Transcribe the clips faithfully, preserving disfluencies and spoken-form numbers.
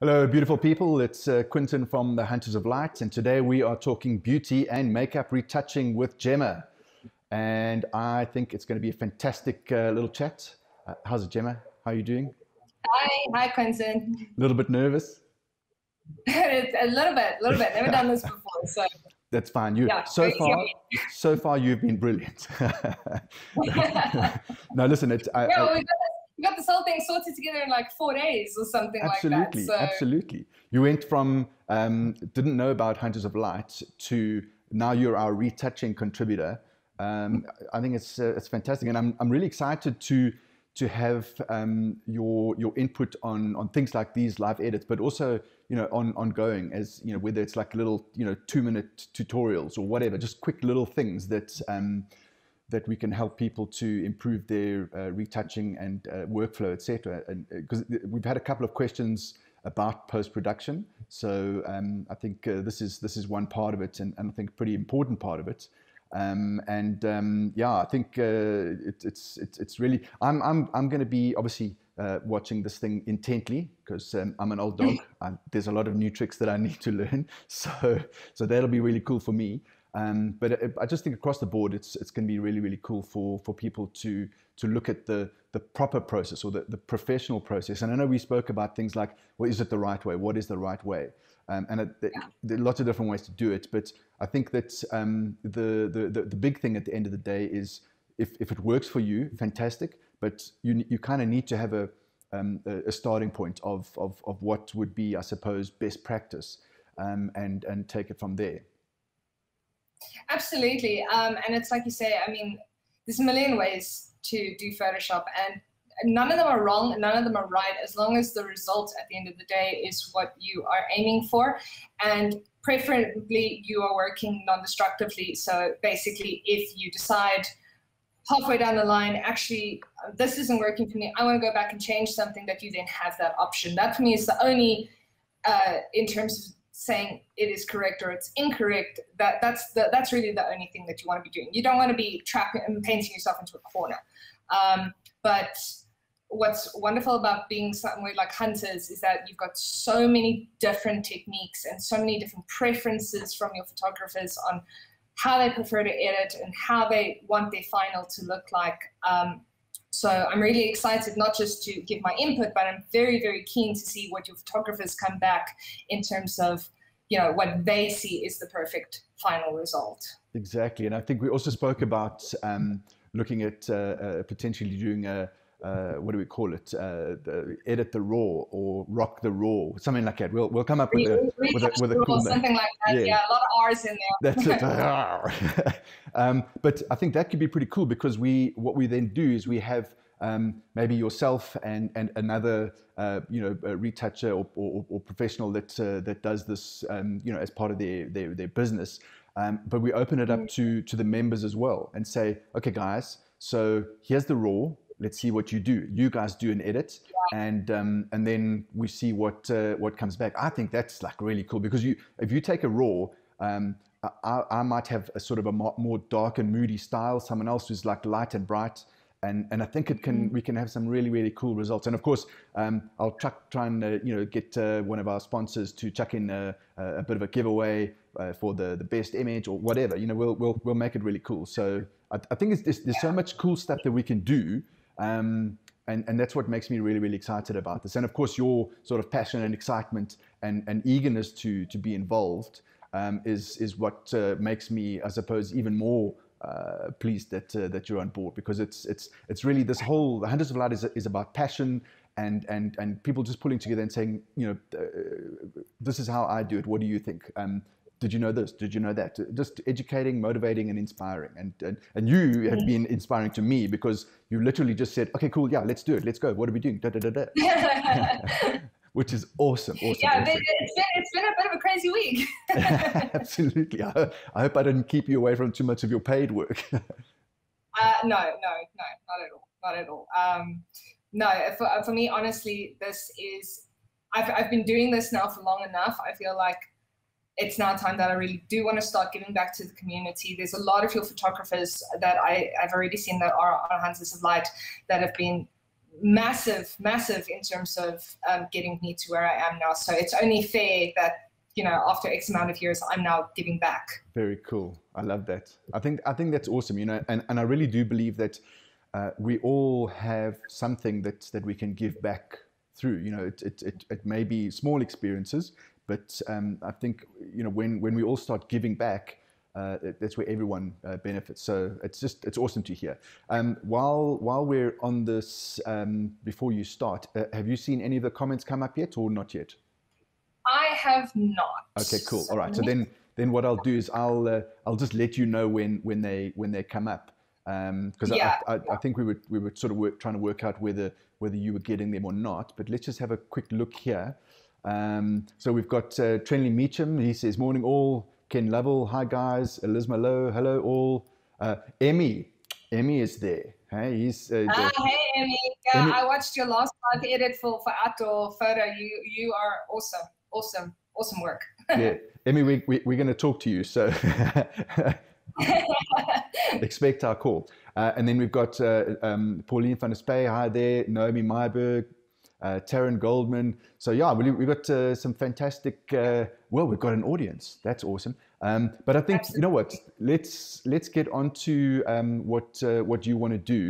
Hello beautiful people, it's uh, Quinton from the Hunters of Light, and today we are talking beauty and makeup retouching with Gemma, and I think it's going to be a fantastic uh, little chat. Uh, how's it, Gemma? How are you doing? Hi, hi Quinton. A little bit nervous? a little bit, a little bit. Never done this before, so. That's fine. You yeah, so far, scary. so far you've been brilliant. No, listen, it's. I, yeah, I, We got this whole thing sorted together in like four days or something absolutely, like that. Absolutely, absolutely. You went from um, didn't know about Hunters of Light to now you're our retouching contributor. Um, I think it's uh, it's fantastic, and I'm I'm really excited to to have um, your your input on on things like these live edits, but also you know on ongoing as you know whether it's like little you know two minute tutorials or whatever, just quick little things that. Um, that we can help people to improve their uh, retouching and uh, workflow, et cetera. Because uh, we've had a couple of questions about post-production. So um, I think uh, this is this is one part of it, and, and I think a pretty important part of it. Um, and um, yeah, I think uh, it, it's, it's, it's really, I'm, I'm, I'm gonna be obviously uh, watching this thing intently because um, I'm an old dog. I, there's a lot of new tricks that I need to learn. So, so that'll be really cool for me. Um, but it, I just think across the board, it's it's going to be really really cool for for people to to look at the the proper process or the, the professional process. And I know we spoke about things like, well, is it the right way? What is the right way? Um, and it, yeah. there are lots of different ways to do it. But I think that um, the, the the the big thing at the end of the day is if if it works for you, fantastic. But you you kind of need to have a um, a starting point of of of what would be, I suppose, best practice, um, and and take it from there. Absolutely, um, and it's like you say, I mean, there's a million ways to do Photoshop, and none of them are wrong, none of them are right, as long as the result at the end of the day is what you are aiming for, and preferably you are working non-destructively. So basically, if you decide halfway down the line, actually, this isn't working for me, I want to go back and change something, that you then have that option. That for me is the only, uh, in terms of saying it is correct or it's incorrect, that that's the, that's really the only thing that you want to be doing. You don't want to be trapping and painting yourself into a corner. Um, but what's wonderful about being somewhere like Hunters is that you've got so many different techniques and so many different preferences from your photographers on how they prefer to edit and how they want their final to look like. Um, so I'm really excited not just to give my input, but I'm very, very keen to see what your photographers come back in terms of, you know, what they see is the perfect final result. Exactly. And I think we also spoke about um, looking at uh, uh, potentially doing a, uh, what do we call it, uh, the edit the raw or rock the raw, something like that. We'll, we'll come up with a, with a, with a cool name. Something like that. Yeah. Yeah, a lot of R's in there. That's it. um, but I think that could be pretty cool, because we what we then do is we have Um, maybe yourself and and another uh, you know a retoucher or, or, or professional that uh, that does this um, you know as part of their their, their business, um, but we open it up to to the members as well and say, okay guys, so here's the raw. Let's see what you do. You guys do an edit, yeah. and um, and then we see what uh, what comes back. I think that's like really cool, because you if you take a raw. Um, I, I might have a sort of a more dark and moody style. Someone else who's like light and bright. And, and I think it can we can have some really, really cool results. And of course, um, I'll truck, try and uh, you know get uh, one of our sponsors to chuck in a, a bit of a giveaway uh, for the, the best image or whatever. You know, we'll we'll we'll make it really cool. So I, I think it's, there's, there's so much cool stuff that we can do, um, and and that's what makes me really, really excited about this. And of course, your sort of passion and excitement and, and eagerness to to be involved um, is is what uh, makes me, I suppose, even more. Uh, pleased that uh, that you're on board, because it's it's it's really this whole the Hunters of Light is is about passion and and and people just pulling together and saying, you know uh, this is how I do it, what do you think, um did you know this, did you know that, just educating, motivating and inspiring, and and, and you have been inspiring to me, because you literally just said, okay cool, yeah, let's do it, let's go, what are we doing, da, da, da, da. Which is awesome. awesome yeah, awesome. It's, been, it's been a bit of a crazy week. Absolutely. I hope, I hope I didn't keep you away from too much of your paid work. uh, no, no, no, not at all. Not at all. Um, no, for, for me, honestly, this is, I've, I've been doing this now for long enough. I feel like it's now time that I really do want to start giving back to the community. There's a lot of your photographers that I, I've already seen that are on Hunters of Light that have been massive, massive in terms of um, getting me to where I am now. So it's only fair that, you know, after X amount of years, I'm now giving back. Very cool. I love that. I think I think that's awesome, you know, and, and I really do believe that uh, we all have something that, that we can give back through. You know, it, it, it, it may be small experiences, but um, I think, you know, when, when we all start giving back, Uh, that's where everyone uh, benefits. So it's just, it's awesome to hear. Um, while while we're on this, um, before you start, uh, have you seen any of the comments come up yet or not yet? I have not. Okay, cool. All right. So then then what I'll do is I'll uh, I'll just let you know when when they when they come up, because um, yeah. I, I, I think we were we were sort of work, trying to work out whether whether you were getting them or not. But let's just have a quick look here. Um, so we've got uh, Trenley Meacham. He says, "Morning all. Ken Lovell, hi guys. Elizma Lowe, hello all. Uh, Emmy, Emmy is there. Hey, he's. Uh, ah, the, hey Emmy. Yeah, Emmy. I watched your last month edit for for outdoor photo. You you are awesome, awesome, awesome work. Yeah, Emmy, we, we we're going to talk to you. So expect our call. Uh, and then we've got uh, um, Pauline van de Spey, hi there. Naomi Mayberg. Uh, Taryn Goldman. So yeah, we've got uh, some fantastic, uh, well, we've got an audience. That's awesome. Um, but I think, Absolutely. You know what, let's let's get on to um, what, uh, what you want to do.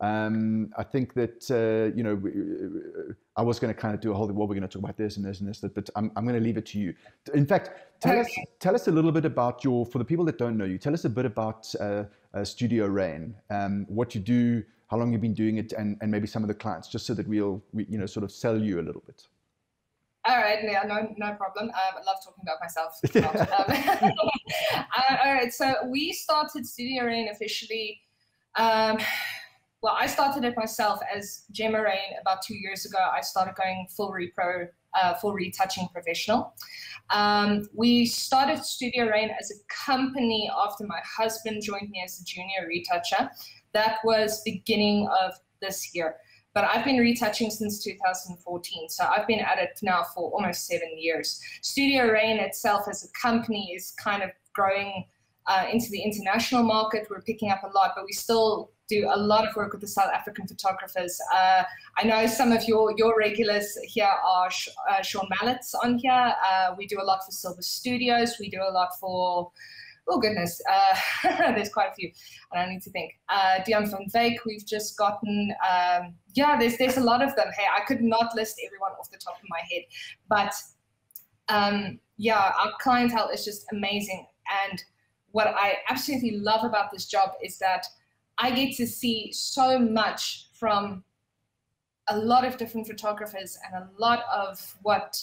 Um, I think that, uh, you know, I was going to kind of do a whole, well, we're going to talk about this and this and this, but I'm, I'm going to leave it to you. In fact, tell, okay. us, tell us a little bit about your, for the people that don't know you, tell us a bit about uh, uh, Studio Rainn, um, what you do, how long you've been doing it, and, and maybe some of the clients, just so that we'll, we, you know, sort of sell you a little bit. All right, yeah, no, no problem. Um, I love talking about myself. um, uh, all right, so we started Studio Rainn officially. Um, well, I started it myself as Gemma Rainn about two years ago. I started going full repro, uh, full retouching professional. Um, we started Studio Rainn as a company after my husband joined me as a junior retoucher. That was beginning of this year, but I've been retouching since two thousand fourteen. So I've been at it now for almost seven years. Studio Rainn itself as a company is kind of growing uh, into the international market. We're picking up a lot, but we still do a lot of work with the South African photographers. Uh, I know some of your, your regulars here are Sh uh, Sean Mallett on here. Uh, we do a lot for Silver Studios. We do a lot for... Oh, goodness. Uh, there's quite a few. I don't need to think. Uh, Dion van Veek, we've just gotten. Um, yeah, there's there's a lot of them. Hey, I could not list everyone off the top of my head. But, um, yeah, our clientele is just amazing. And what I absolutely love about this job is that I get to see so much from a lot of different photographers and a lot of what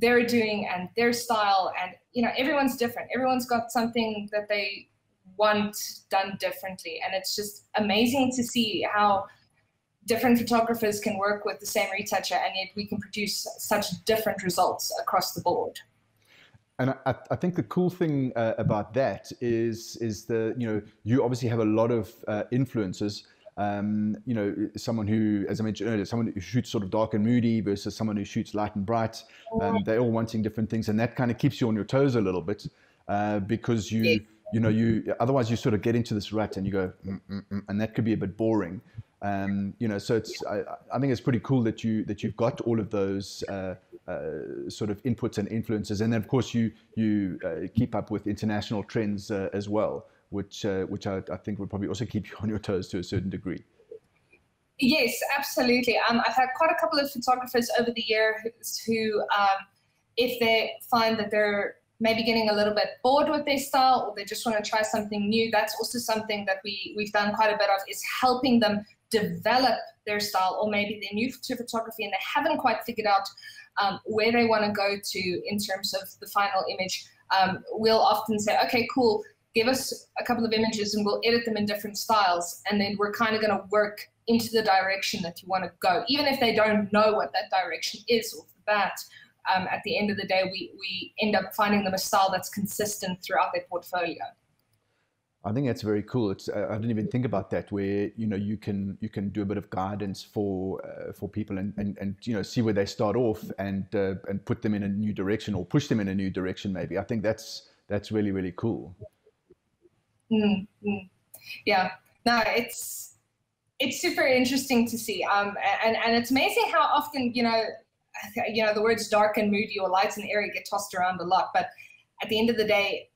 they're doing and their style, and you know, everyone's different, everyone's got something that they want done differently, and it's just amazing to see how different photographers can work with the same retoucher and yet we can produce such different results across the board. And I, I think the cool thing uh, about that is is the, you know, you obviously have a lot of uh, influences. Um, you know, someone who, as I mentioned earlier, someone who shoots sort of dark and moody versus someone who shoots light and bright. Um, they're all wanting different things, and that kind of keeps you on your toes a little bit, uh, because you, you know, you otherwise you sort of get into this rut and you go, mm, mm, mm, and that could be a bit boring. Um, you know, so it's I, I think it's pretty cool that you that you've got all of those uh, uh, sort of inputs and influences, and then of course you you uh, keep up with international trends uh, as well. Which, uh, which I, I think would probably also keep you on your toes to a certain degree. Yes, absolutely. Um, I've had quite a couple of photographers over the years who, um, if they find that they're maybe getting a little bit bored with their style or they just want to try something new, that's also something that we, we've done quite a bit of, is helping them develop their style, or maybe they're new to photography and they haven't quite figured out um, where they want to go to in terms of the final image. Um, we'll often say, okay, cool, give us a couple of images and we'll edit them in different styles. And then we're kind of going to work into the direction that you want to go. Even if they don't know what that direction is off the bat, um, at the end of the day, we, we end up finding them a style that's consistent throughout their portfolio. I think that's very cool. It's, uh, I didn't even think about that, where, you know, you can you can do a bit of guidance for uh, for people and, and and you know, see where they start off and uh, and put them in a new direction or push them in a new direction maybe. I think that's that's really, really cool. Mm-hmm. Yeah, no, it's it's super interesting to see. Um, and, and it's amazing how often, you know, you know, the words dark and moody or lights and airy get tossed around a lot. But at the end of the day,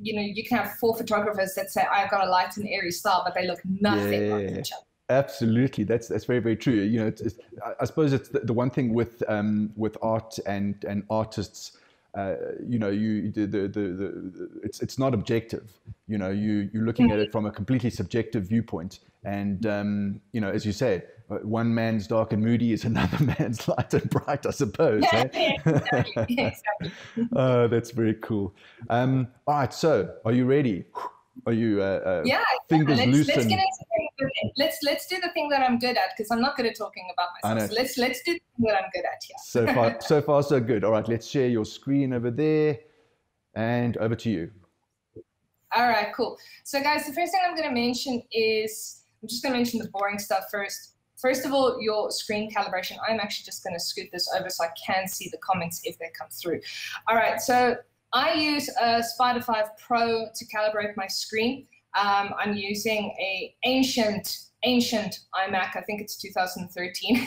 you know, you can have four photographers that say, I've got a light and airy style, but they look nothing yeah, like each other. Absolutely. That's, that's very, very true. You know, it's, it's, I suppose it's the, the one thing with, um, with art and, and artists, uh, you know, you, the, the, the, the, it's, it's not objective, you know, you, you're looking at it from a completely subjective viewpoint. And, um, you know, as you say, one man's dark and moody is another man's light and bright, I suppose. Yeah, eh? yeah, exactly. Yeah, exactly. Oh, that's very cool. Um, all right. So are you ready? Are you uh, uh, yeah, fingers yeah. Let's, let's, get into let's, let's do the thing that I'm good at, because I'm not good at talking about myself. So let's, let's do the thing that I'm good at here. So far, so far, so good. All right. Let's share your screen over there and over to you. All right, cool. So guys, the first thing I'm going to mention is, I'm just going to mention the boring stuff first. First of all, your screen calibration. I'm actually just going to scoot this over so I can see the comments if they come through. All right, so I use a Spyder five Pro to calibrate my screen. Um, I'm using an ancient, ancient iMac. I think it's two thousand thirteen,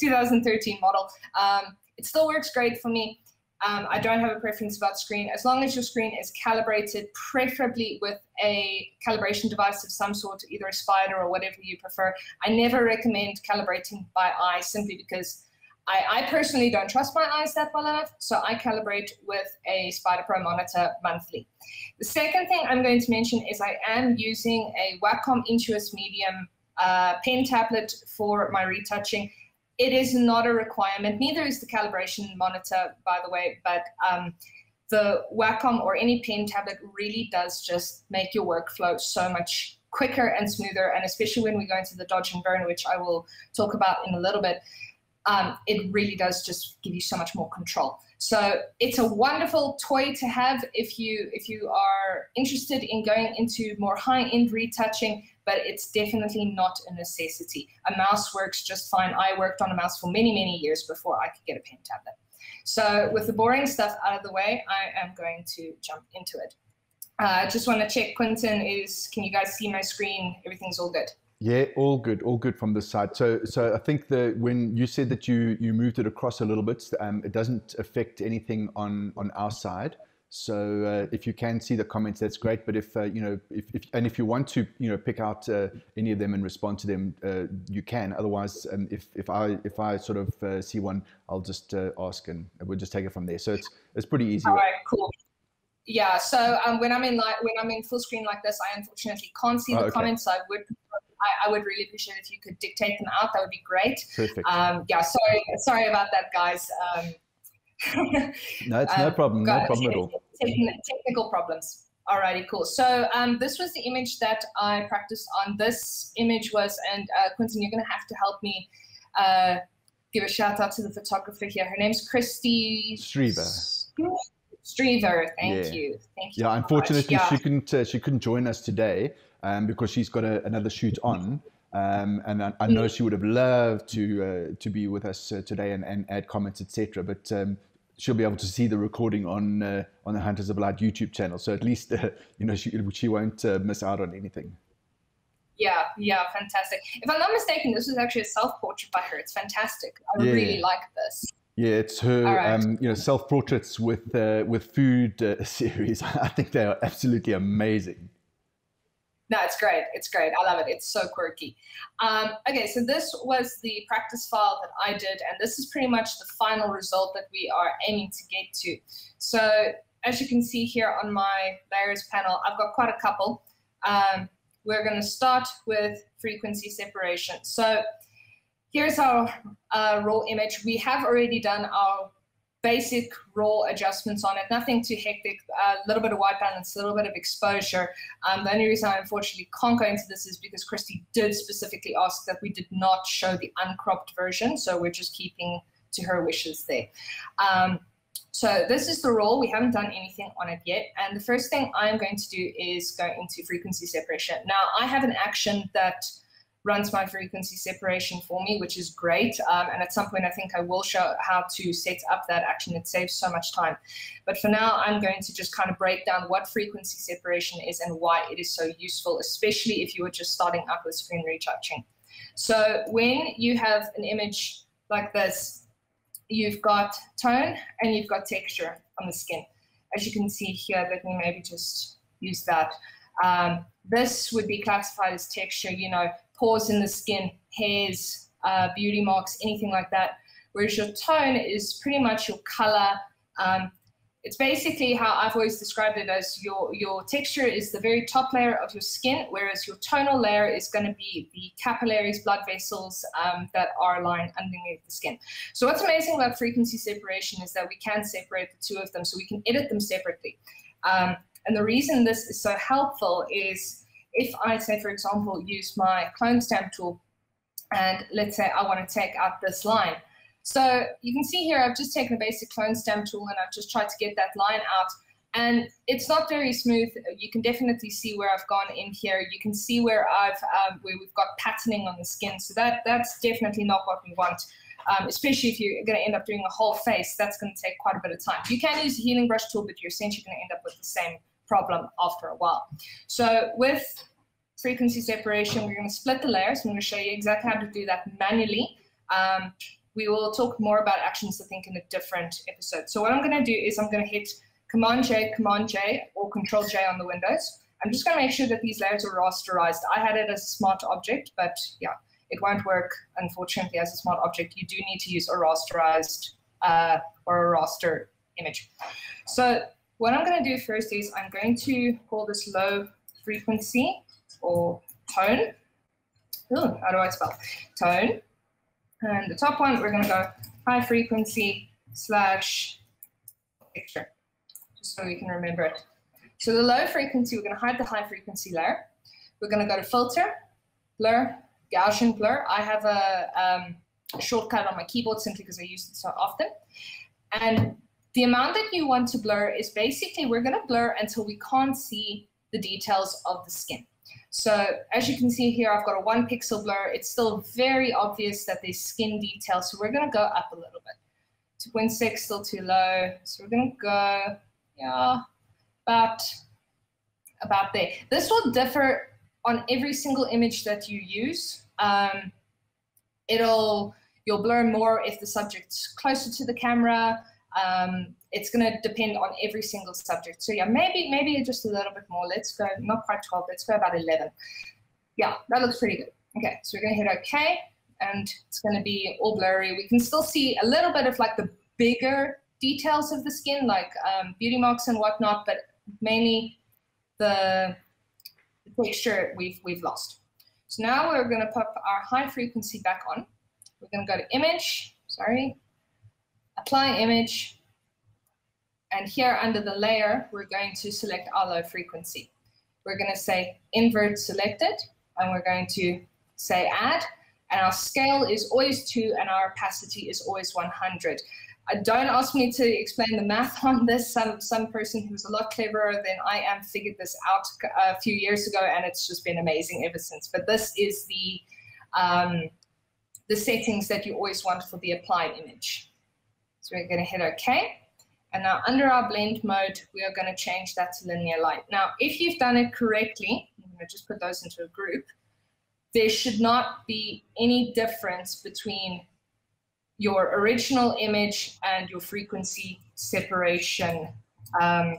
two thousand thirteen model. Um, it still works great for me. Um, I don't have a preference about screen. As long as your screen is calibrated, preferably with a calibration device of some sort, either a Spyder or whatever you prefer. I never recommend calibrating by eye, simply because I, I personally don't trust my eyes that well enough, so I calibrate with a Spyder Pro monitor monthly. The second thing I'm going to mention is I am using a Wacom Intuos medium uh, pen tablet for my retouching. It is not a requirement, neither is the calibration monitor, by the way, but um, the Wacom or any pen tablet really does just make your workflow so much quicker and smoother, and especially when we go into the dodge and burn, which I will talk about in a little bit, um, it really does just give you so much more control. So it's a wonderful toy to have if you, if you are interested in going into more high-end retouching, but it's definitely not a necessity. A mouse works just fine. I worked on a mouse for many, many years before I could get a pen tablet. So with the boring stuff out of the way, I am going to jump into it. I uh, just want to check, Quentin, is, can you guys see my screen? Everything's all good? Yeah, all good, all good from this side. So, so I think that when you said that you you moved it across a little bit, um, it doesn't affect anything on on our side. So uh, if you can see the comments, that's great. But if uh, you know, if, if and if you want to, you know, pick out uh, any of them and respond to them, uh, you can. Otherwise, um, if if I if I sort of uh, see one, I'll just uh, ask, and we'll just take it from there. So it's it's pretty easy. All right, cool. Yeah. So um, when I'm in like when I'm in full screen like this, I unfortunately can't see the oh, okay. comments. So I would. I, I would really appreciate if you could dictate them out. That would be great. Perfect. Um, yeah, sorry, sorry about that, guys. Um, no, it's no problem. No um, problem at all. Technical problems. Alrighty, cool. So um, this was the image that I practiced on. This image was, and uh, Quentin, you're going to have to help me uh, give a shout out to the photographer here. Her name's Christy Strever. Strever. Thank yeah. you. Thank you. Yeah, unfortunately, yeah. she couldn't. Uh, she couldn't join us today. Um, because she's got a, another shoot on, um, and I, I know she would have loved to uh, to be with us uh, today and, and add comments, et cetera. But um, she'll be able to see the recording on uh, on the Hunters of Light YouTube channel, so at least uh, you know she she won't uh, miss out on anything. Yeah, yeah, fantastic. If I'm not mistaken, this was actually a self-portrait by her. It's fantastic. I yeah. really like this. Yeah, it's her, right. um, you know, self-portraits with uh, with food uh, series. I think they are absolutely amazing. No, it's great. It's great. I love it. It's so quirky. Um, okay, so this was the practice file that I did, and this is pretty much the final result that we are aiming to get to. So as you can see here on my layers panel, I've got quite a couple. Um, we're going to start with frequency separation. So here's our uh, raw image. We have already done our basic raw adjustments on it, nothing too hectic, a little bit of white balance, a little bit of exposure. Um, the only reason I unfortunately can't go into this is because Christy did specifically ask that we did not show the uncropped version, so we're just keeping to her wishes there. Um, so this is the raw, we haven't done anything on it yet, and the first thing I'm going to do is go into frequency separation. Now I have an action that runs my frequency separation for me, which is great. Um, and at some point, I think I will show how to set up that action. It saves so much time. But for now, I'm going to just kind of break down what frequency separation is and why it is so useful, especially if you were just starting up with screen retouching. So when you have an image like this, you've got tone and you've got texture on the skin. As you can see here, let me maybe just use that. Um, this would be classified as texture, you know, pores in the skin, hairs, uh, beauty marks, anything like that. Whereas your tone is pretty much your color. Um, it's basically how I've always described it as your, your texture is the very top layer of your skin, whereas your tonal layer is going to be the capillaries, blood vessels um, that are lying underneath the skin. So what's amazing about frequency separation is that we can separate the two of them, so we can edit them separately. Um, and the reason this is so helpful is, if I, say, for example, use my clone stamp tool, and let's say I want to take out this line. So you can see here I've just taken a basic clone stamp tool and I've just tried to get that line out. And it's not very smooth. You can definitely see where I've gone in here. You can see where, I've, um, where we've got patterning on the skin. So that, that's definitely not what we want. Um, especially if you're going to end up doing a whole face, that's going to take quite a bit of time. You can use a healing brush tool, but you're essentially going to end up with the same problem after a while. So with frequency separation, we're going to split the layers. I'm going to show you exactly how to do that manually. Um, we will talk more about actions, I think, in a different episode. So what I'm going to do is I'm going to hit Command-J, Command-J, or Control-J on the Windows. I'm just going to make sure that these layers are rasterized. I had it as a smart object, but yeah, it won't work, unfortunately, as a smart object. You do need to use a rasterized uh, or a raster image. So what I'm going to do first is I'm going to call this low frequency or tone. Ooh, how do I spell? Tone. And the top one, we're going to go high frequency slash texture, just so we can remember it. So the low frequency, we're going to hide the high frequency layer. We're going to go to filter, blur, Gaussian blur. I have a um, shortcut on my keyboard simply because I use it so often. And the amount that you want to blur is basically, we're going to blur until we can't see the details of the skin. So as you can see here, I've got a one pixel blur. It's still very obvious that there's skin detail. So we're going to go up a little bit. two point six, still too low. So we're going to go, yeah, about, about there. This will differ on every single image that you use. Um, it'll, you'll blur more if the subject's closer to the camera. Um, it's going to depend on every single subject. So yeah, maybe maybe just a little bit more. Let's go, not quite twelve, let's go about eleven. Yeah, that looks pretty good. Okay, so we're going to hit OK, and it's going to be all blurry. We can still see a little bit of like the bigger details of the skin, like um, beauty marks and whatnot, but mainly the texture we've, we've lost. So now we're going to pop our high frequency back on. We're going to go to Image, sorry. Apply image, and here under the layer, we're going to select our low frequency. We're going to say invert selected, and we're going to say add, and our scale is always two, and our opacity is always one hundred. Uh, don't ask me to explain the math on this. Some, some person who's a lot cleverer than I am figured this out a few years ago, and it's just been amazing ever since. But this is the, um, the settings that you always want for the applied image. So we're going to hit OK, and now under our blend mode, we are going to change that to linear light. Now, if you've done it correctly, I'm going to just put those into a group, there should not be any difference between your original image and your frequency separation um,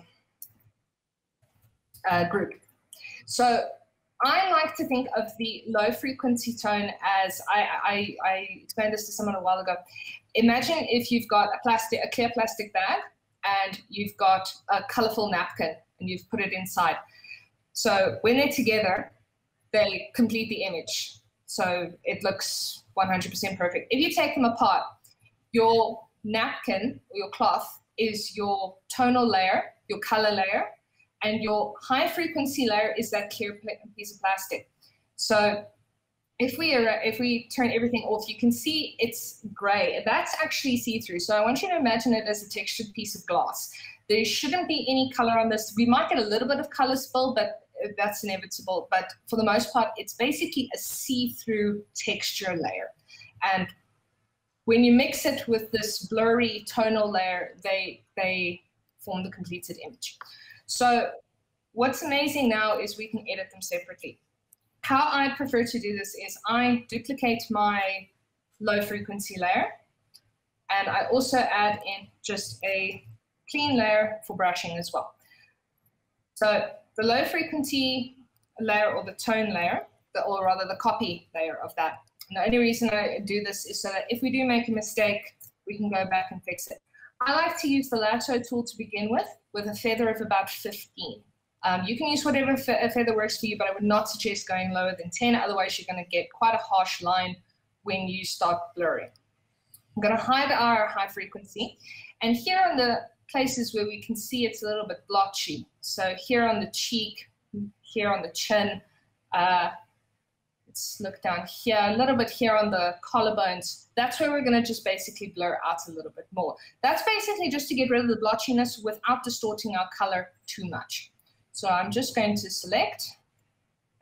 uh, group. So I like to think of the low frequency tone as, I, I, I explained this to someone a while ago. Imagine if you've got a, plastic, a clear plastic bag and you've got a colorful napkin and you've put it inside. So when they're together, they complete the image. So it looks one hundred percent perfect. If you take them apart, your napkin or your cloth is your tonal layer, your color layer, and your high frequency layer is that clear piece of plastic. So if we are, if we turn everything off, you can see it's gray. That's actually see-through. So I want you to imagine it as a textured piece of glass. There shouldn't be any color on this. We might get a little bit of color spill, but that's inevitable. But for the most part, it's basically a see-through texture layer. And when you mix it with this blurry tonal layer, they, they form the completed image. So what's amazing now is we can edit them separately. How I prefer to do this is I duplicate my low frequency layer, and I also add in just a clean layer for brushing as well. So the low frequency layer, or the tone layer, or rather the copy layer of that. And the only reason I do this is so that if we do make a mistake, we can go back and fix it. I like to use the Lasso tool to begin with, with a feather of about fifteen. Um, you can use whatever fe feather works for you, but I would not suggest going lower than ten. Otherwise, you're going to get quite a harsh line when you start blurring. I'm going to hide our high frequency. And here on the places where we can see it's a little bit blotchy. So here on the cheek, here on the chin, uh, let's look down here, a little bit here on the collarbones. That's where we're going to just basically blur out a little bit more. That's basically just to get rid of the blotchiness without distorting our color too much. So I'm just going to select,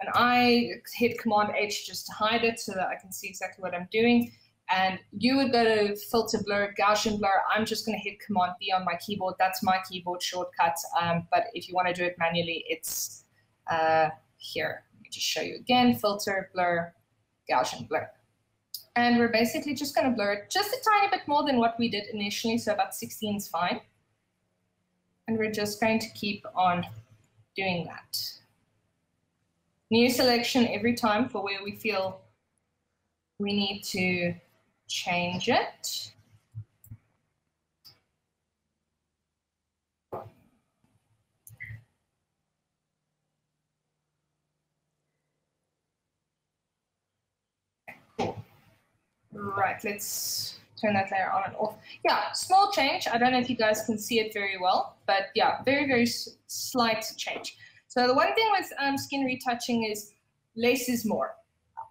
and I hit Command H just to hide it so that I can see exactly what I'm doing. And you would go to Filter Blur, Gaussian Blur. I'm just going to hit Command B on my keyboard. That's my keyboard shortcut. Um, but if you want to do it manually, it's uh, here. Let me just show you again. Filter Blur, Gaussian Blur. And we're basically just going to blur it just a tiny bit more than what we did initially. So about sixteen is fine. And we're just going to keep on doing that. New selection every time for where we feel we need to change it. Cool. Right, let's turn that layer on and off. Yeah, small change. I don't know if you guys can see it very well, but yeah, very, very slight change. So the one thing with um, skin retouching is less is more.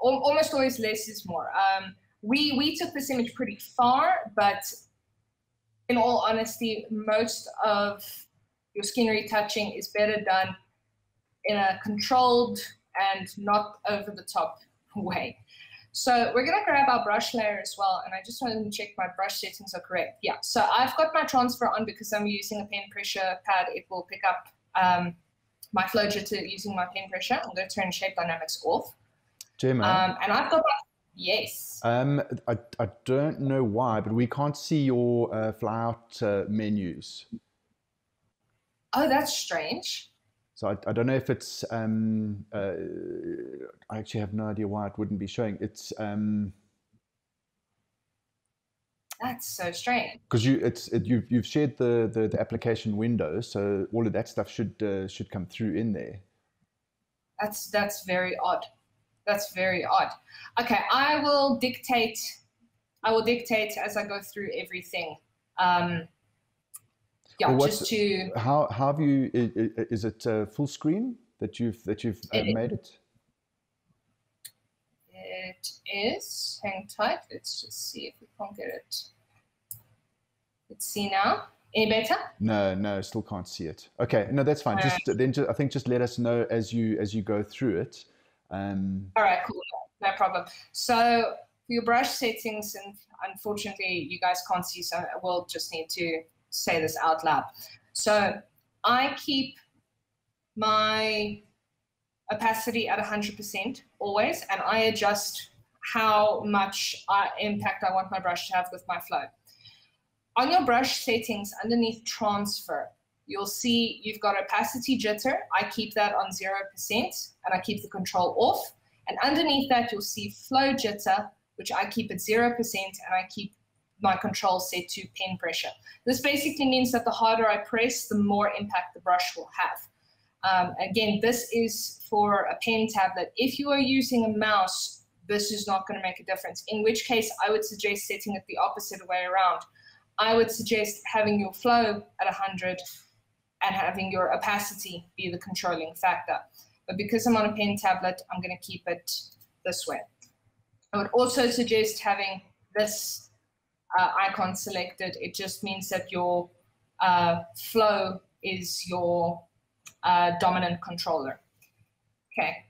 Al almost always less is more. Um, We, we took this image pretty far, but in all honesty, most of your skin retouching is better done in a controlled and not over the top way. So we're going to grab our brush layer as well, and I just wanted to check my brush settings are correct. Yeah, so I've got my transfer on because I'm using a pen pressure pad. It will pick up um, my flowjitter using my pen pressure. I'm going to turn Shape Dynamics off. Gemma. Um, and I've got my Yes. Um, I, I don't know why, but we can't see your uh, flyout uh, menus. Oh, that's strange. So I, I don't know if it's, um, uh, I actually have no idea why it wouldn't be showing. It's, um, that's so strange. Because you, it's, it, you've, you've shared the, the, the application window, so all of that stuff should, uh, should come through in there. That's, that's very odd. That's very odd. Okay, I will dictate. I will dictate as I go through everything. Um, yeah, well, just to how how have you? Is it uh, full screen that you've that you've uh, it, made it? It is. Hang tight. Let's just see if we can't get it. Let's see now. Any better? No, no, still can't see it. Okay, no, that's fine. All just right. then, just, I think just let us know as you as you go through it. Um, All right, cool, no, no problem. So your brush settings, and unfortunately you guys can't see, so we'll just need to say this out loud. So I keep my opacity at one hundred percent always, and I adjust how much I, impact I want my brush to have with my flow. On your brush settings, underneath transfer, you'll see you've got opacity jitter. I keep that on zero percent, and I keep the control off. And underneath that, you'll see flow jitter, which I keep at zero percent, and I keep my control set to pen pressure. This basically means that the harder I press, the more impact the brush will have. Um, again, this is for a pen tablet. If you are using a mouse, this is not going to make a difference, in which case I would suggest setting it the opposite way around. I would suggest having your flow at one hundred, and having your opacity be the controlling factor. But because I'm on a pen tablet, I'm going to keep it this way. I would also suggest having this uh, icon selected. It just means that your uh, flow is your uh, dominant controller. Okay.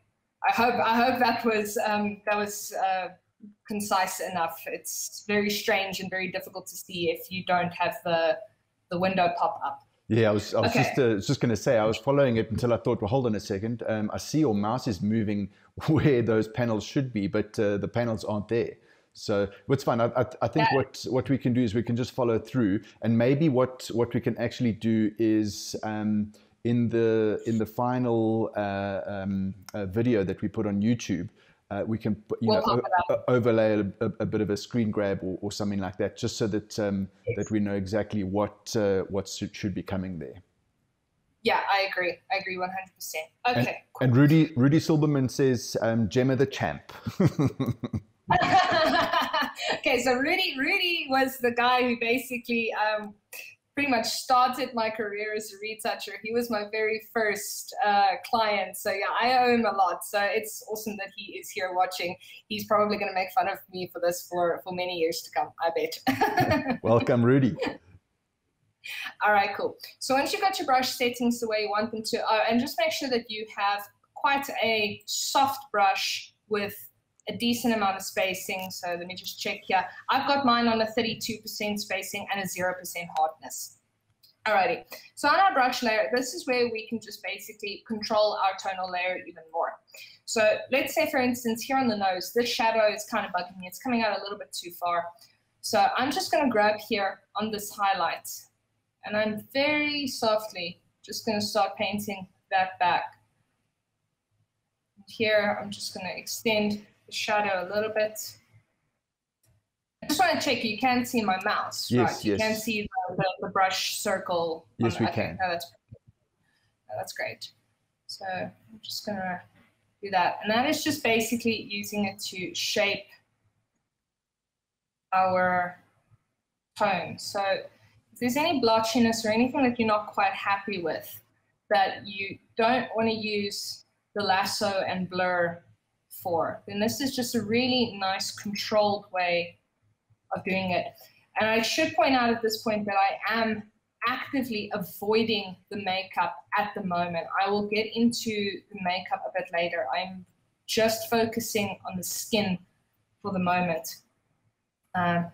I hope I hope that was um, that was uh, concise enough. It's very strange and very difficult to see if you don't have the the window pop up. Yeah, I was, I was okay. just uh, just going to say, I was following it until I thought, well, hold on a second. Um, I see your mouse is moving where those panels should be, but uh, the panels aren't there. So what's fine. I, I, I think yeah. what what we can do is we can just follow through, and maybe what what we can actually do is. Um, In the in the final uh, um, uh, video that we put on YouTube, uh, we can you we'll know overlay a, a bit of a screen grab or, or something like that, just so that um, yes. that we know exactly what uh, what should be coming there. Yeah, I agree. I agree one hundred percent. Okay. And, cool. and Rudy Rudy Silberman says, um, "Gemma the champ." Okay, so Rudy Rudy was the guy who basically. Um, pretty much started my career as a retoucher. He was my very first uh, client. So yeah, I owe him a lot. So it's awesome that he is here watching. He's probably going to make fun of me for this for, for many years to come, I bet. Welcome, Rudy. All right, cool. So once you've got your brush settings the way you want them to, oh, and just make sure that you have quite a soft brush with a decent amount of spacing. So let me just check here. I've got mine on a thirty-two percent spacing and a zero percent hardness. Alrighty. So on our brush layer, this is where we can just basically control our tonal layer even more. So let's say, for instance, here on the nose, this shadow is kind of bugging me. It's coming out a little bit too far. So I'm just going to grab here on this highlight, and I'm very softly just going to start painting that back. Here, I'm just going to extend the shadow a little bit. I just want to check, you can see my mouse, yes, right? You yes. can see the, the, the brush circle. Yes, we can. No, that's, no, that's great. So I'm just going to do that. And that is just basically using it to shape our tone. So if there's any blotchiness or anything that you're not quite happy with, that you don't want to use the lasso and blur for, then this is just a really nice controlled way of doing it. And I should point out at this point that I am actively avoiding the makeup at the moment. I will get into the makeup a bit later. I'm just focusing on the skin for the moment. Uh,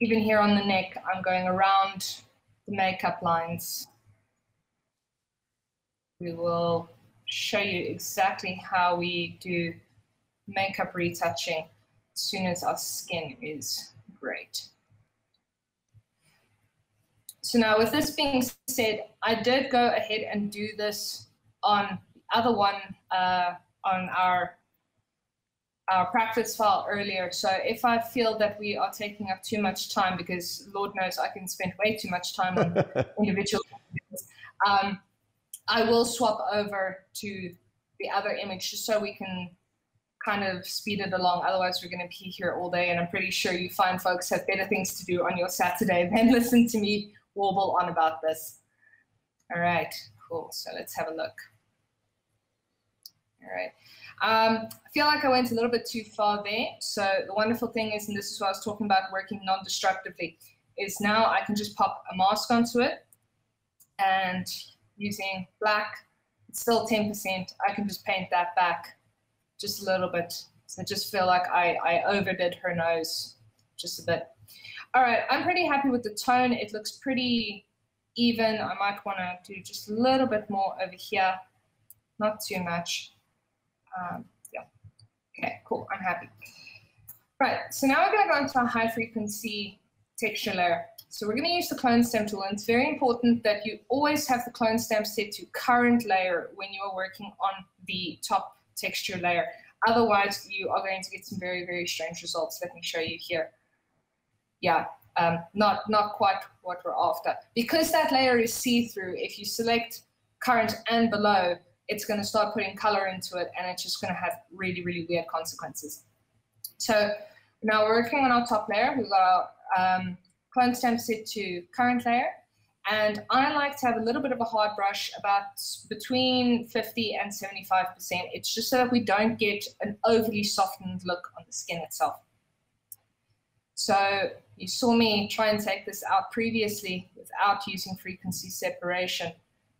even here on the neck, I'm going around the makeup lines. We will show you exactly how we do makeup retouching as soon as our skin is great. So now, with this being said, I did go ahead and do this on the other one uh, on our our practice file earlier. So if I feel that we are taking up too much time, because Lord knows I can spend way too much time on individual things, um, I will swap over to the other image just so we can kind of speed it along. Otherwise, we're going to be here all day, and I'm pretty sure you fine folks have better things to do on your Saturday than listen to me warble on about this. All right, cool. So let's have a look. All right. Um, I feel like I went a little bit too far there. So the wonderful thing is, and this is what I was talking about working non-destructively, is now I can just pop a mask onto it, and using black, it's still ten percent. I can just paint that back just a little bit. So I just feel like I, I overdid her nose just a bit. All right, I'm pretty happy with the tone. It looks pretty even. I might want to do just a little bit more over here, not too much. Um, yeah, okay, cool, I'm happy. Right, so now we're gonna go into our high frequency texture layer. So we're going to use the clone stamp tool, and it's very important that you always have the clone stamp set to current layer when you are working on the top texture layer. Otherwise, you are going to get some very, very strange results. Let me show you here. Yeah, um, not, not quite what we're after. Because that layer is see-through, if you select current and below, it's going to start putting color into it, and it's just going to have really, really weird consequences. So now we're working on our top layer. We've got our... Um, clone stamp set to current layer, and I like to have a little bit of a hard brush, about between fifty and seventy-five percent. It's just so that we don't get an overly softened look on the skin itself. So you saw me try and take this out previously without using frequency separation,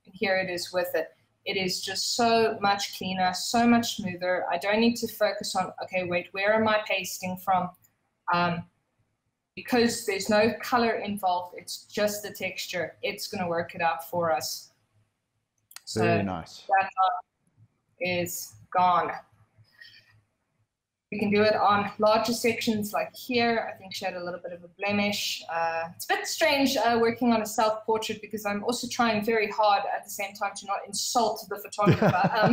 and here it is with it. It is just so much cleaner, so much smoother. I don't need to focus on, okay, wait, where am I pasting from? Um, because there's no color involved, it's just the texture. It's going to work it out for us. Very so nice. That is gone. We can do it on larger sections like here. I think she had a little bit of a blemish. Uh, it's a bit strange uh, working on a self-portrait because I'm also trying very hard at the same time to not insult the photographer. Um,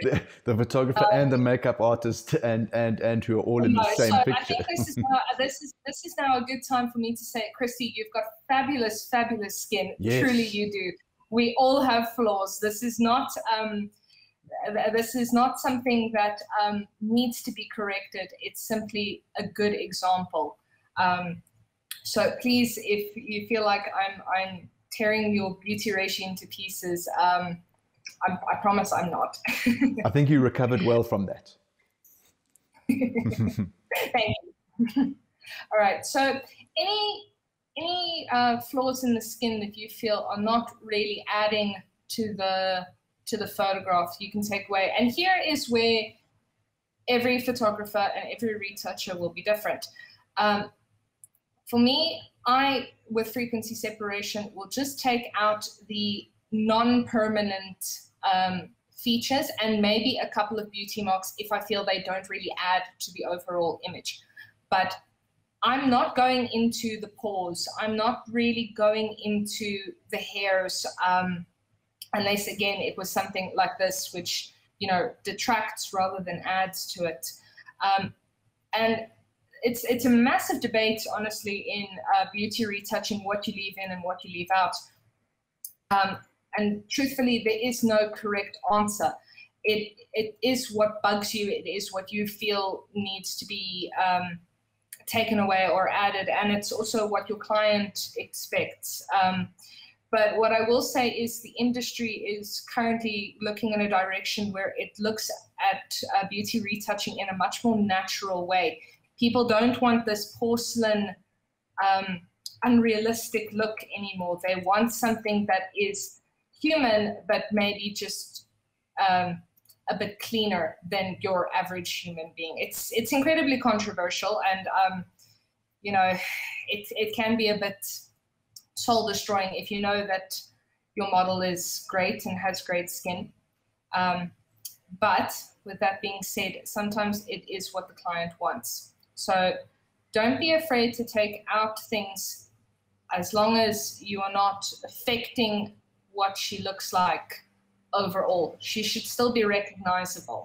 the, the photographer um, and the makeup artist and, and, and who are all in no, the same so picture. I think this is, now, this, is, this is now a good time for me to say, Christy, you've got fabulous, fabulous skin. Yes. Truly you do. We all have flaws. This is not... Um, This is not something that um, needs to be corrected. It's simply a good example. Um, so please, if you feel like I'm, I'm tearing your beauty ratio into pieces, um, I, I promise I'm not. I think you recovered well from that. Thank you. All right. So any, any uh, flaws in the skin that you feel are not really adding to the to the photograph, you can take away. And here is where every photographer and every retoucher will be different. Um, for me, I, with frequency separation, will just take out the non-permanent um, features and maybe a couple of beauty marks if I feel they don't really add to the overall image. But I'm not going into the pores. I'm not really going into the hairs, um, unless, again, it was something like this, which, you know, detracts rather than adds to it. Um, and it's it's a massive debate, honestly, in uh, beauty retouching, what you leave in and what you leave out. Um, and truthfully, there is no correct answer. It It is what bugs you. It is what you feel needs to be um, taken away or added. And it's also what your client expects. Um But what I will say is the industry is currently looking in a direction where it looks at uh, beauty retouching in a much more natural way. People don't want this porcelain, um, unrealistic look anymore. They want something that is human, but maybe just um, a bit cleaner than your average human being. It's, it's incredibly controversial, and, um, you know, it, it can be a bit... soul destroying if you know that your model is great and has great skin. Um, but with that being said, sometimes it is what the client wants. So don't be afraid to take out things as long as you are not affecting what she looks like overall. She should still be recognizable.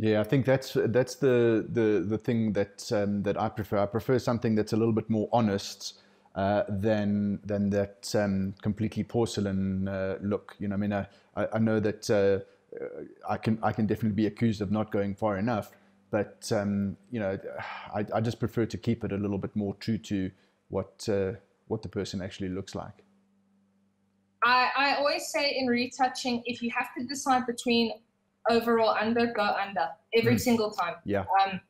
Yeah, I think that's that's the the, the thing that um, that I prefer. I prefer something that's a little bit more honest Uh, than than that um, completely porcelain uh, look. You know, I mean, I, I know that uh, I can I can definitely be accused of not going far enough, but um, you know, I, I just prefer to keep it a little bit more true to what uh, what the person actually looks like. I I always say in retouching, if you have to decide between over or under, go under every mm. single time. Yeah. Um,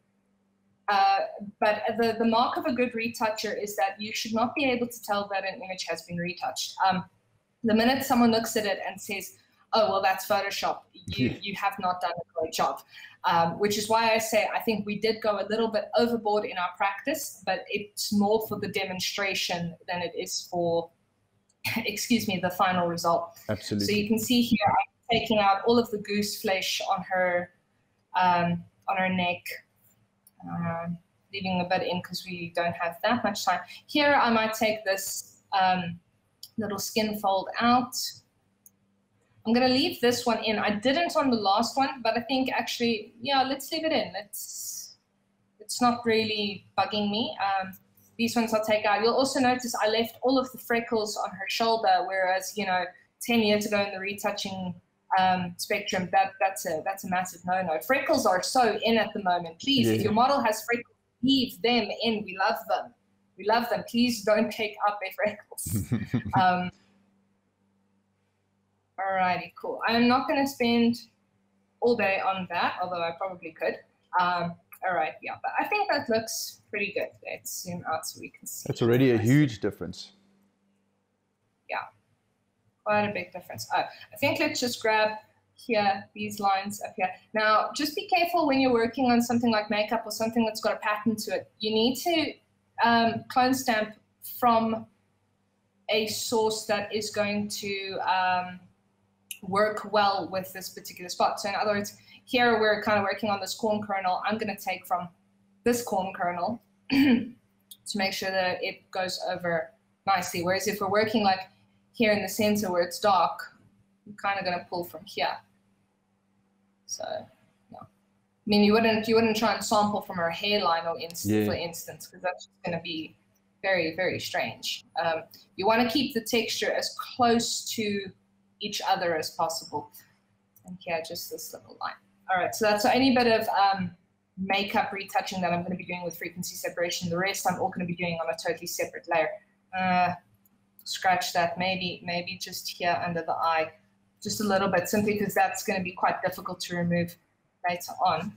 Uh, but the, the mark of a good retoucher is that you should not be able to tell that an image has been retouched. Um, the minute someone looks at it and says, oh, well, that's Photoshop, you, you have not done a great job, um, which is why I say I think we did go a little bit overboard in our practice, but it's more for the demonstration than it is for, excuse me, the final result. Absolutely. So you can see here I'm taking out all of the goose flesh on her, um, on her neck. Um, leaving a bit in because we don't have that much time. Here I might take this um, little skin fold out. I'm going to leave this one in. I didn't on the last one, but I think actually, yeah, let's leave it in. It's, it's not really bugging me. Um, these ones I'll take out. You'll also notice I left all of the freckles on her shoulder, whereas, you know, ten years ago in the retouching Um, spectrum, that that's a that's a massive no-no. Freckles are so in at the moment. Please, yeah, if your model has freckles, leave them in. We love them. We love them. Please don't take up their freckles. um, alrighty, cool. I'm not going to spend all day on that, although I probably could. Um, all right, yeah, but I think that looks pretty good. Let's zoom out so we can see. That's already a huge difference. Yeah. quite a big difference. Oh, I think let's just grab here, these lines up here. Now, just be careful when you're working on something like makeup or something that's got a pattern to it. You need to um, clone stamp from a source that is going to um, work well with this particular spot. So in other words, here we're kind of working on this corn kernel. I'm going to take from this corn kernel to make sure that it goes over nicely. Whereas if we're working like here in the center where it's dark, I'm kind of going to pull from here. So, yeah. I mean, you wouldn't you wouldn't try and sample from her hairline or instance, yeah. for instance, because that's just going to be very, very strange. Um, you want to keep the texture as close to each other as possible. And here, just this little line. All right, so that's any bit of um, makeup retouching that I'm going to be doing with frequency separation. The rest I'm all going to be doing on a totally separate layer. Uh, scratch that, maybe, maybe just here under the eye. Just a little bit, simply because that's going to be quite difficult to remove later on.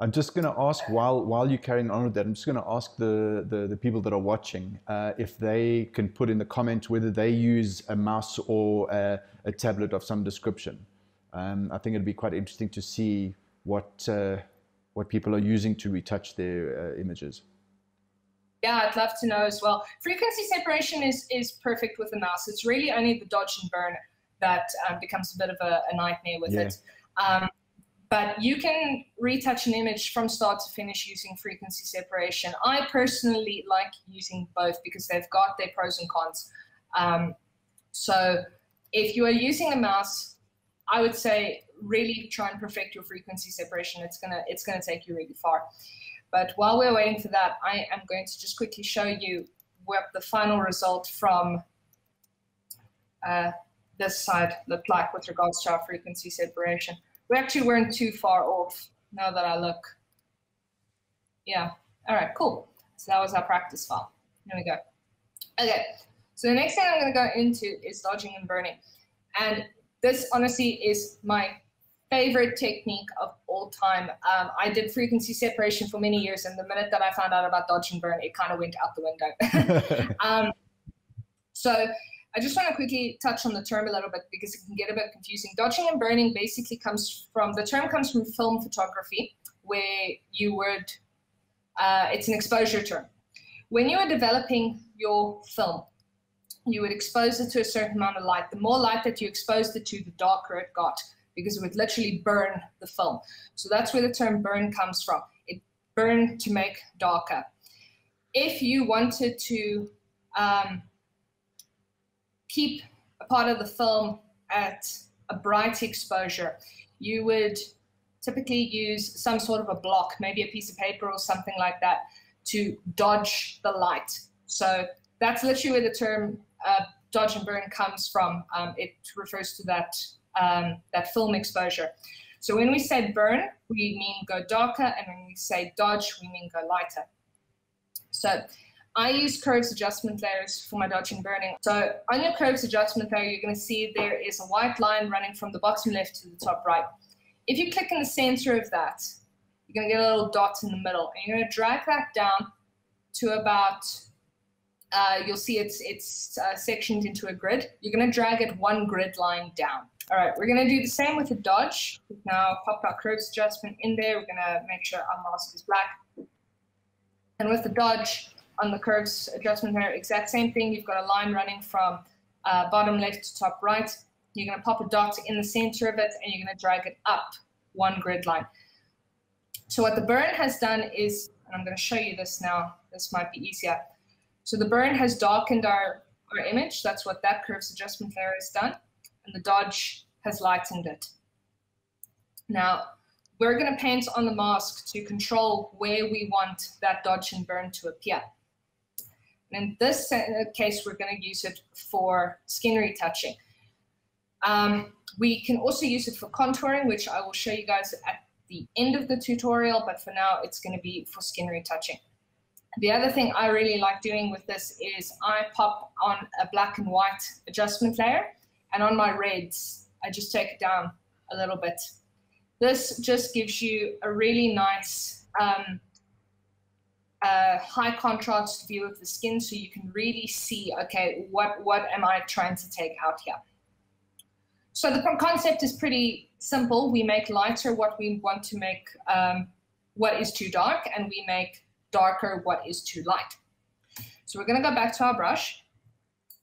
I'm just going to ask, while while you're carrying on with that, I'm just going to ask the, the, the people that are watching uh, if they can put in the comments whether they use a mouse or a, a tablet of some description. Um, I think it'd be quite interesting to see what, uh, what people are using to retouch their uh, images. Yeah, I'd love to know as well. Frequency separation is, is perfect with a mouse. It's really only the dodge and burn that um, becomes a bit of a, a nightmare with yeah. it. Um, but you can retouch an image from start to finish using frequency separation. I personally like using both because they've got their pros and cons. Um, so if you are using a mouse, I would say really try and perfect your frequency separation. It's gonna, it's gonna take you really far. But while we're waiting for that, I am going to just quickly show you what the final result from uh, this side looked like with regards to our frequency separation. We actually weren't too far off now that I look. Yeah, all right, cool. So that was our practice file. Here we go. Okay, so the next thing I'm gonna go into is dodging and burning. And this honestly is my favorite technique of all time. Um, I did frequency separation for many years, and the minute that I found out about dodge and burn, it kind of went out the window. um, so I just want to quickly touch on the term a little bit because it can get a bit confusing. Dodging and burning basically comes from, the term comes from film photography, where you would, uh, it's an exposure term. When you are developing your film, you would expose it to a certain amount of light. The more light that you exposed it to, the darker it got, because it would literally burn the film. So that's where the term burn comes from. It burned to make darker. If you wanted to um, keep a part of the film at a bright exposure, you would typically use some sort of a block, maybe a piece of paper or something like that, to dodge the light. So that's literally where the term uh, dodge and burn comes from. Um, it refers to that Um, that film exposure. So when we say burn, we mean go darker, and when we say dodge, we mean go lighter. So I use curves adjustment layers for my dodge and burning. So on your curves adjustment layer, you're going to see there is a white line running from the bottom left to the top right. If you click in the center of that, you're going to get a little dot in the middle, and you're going to drag that down to about, uh, you'll see it's, it's uh, sectioned into a grid. You're going to drag it one grid line down. All right, we're going to do the same with the dodge. We've now popped our curves adjustment in there. We're going to make sure our mask is black. And with the dodge on the curves adjustment layer, exact same thing. You've got a line running from uh, bottom left to top right. You're going to pop a dot in the center of it, and you're going to drag it up one grid line. So what the burn has done is, and I'm going to show you this now. This might be easier. So the burn has darkened our, our image. That's what that curves adjustment layer has done. And the dodge has lightened it. Now, we're going to paint on the mask to control where we want that dodge and burn to appear. And in this case, we're going to use it for skin retouching. Um, we can also use it for contouring, which I will show you guys at the end of the tutorial, but for now, it's going to be for skin retouching. The other thing I really like doing with this is I pop on a black and white adjustment layer. And on my reds, I just take it down a little bit. This just gives you a really nice um, a high contrast view of the skin, so you can really see, okay, what, what am I trying to take out here? So the concept is pretty simple. We make lighter what we want to make, um, what is too dark, and we make darker what is too light. So we're going to go back to our brush,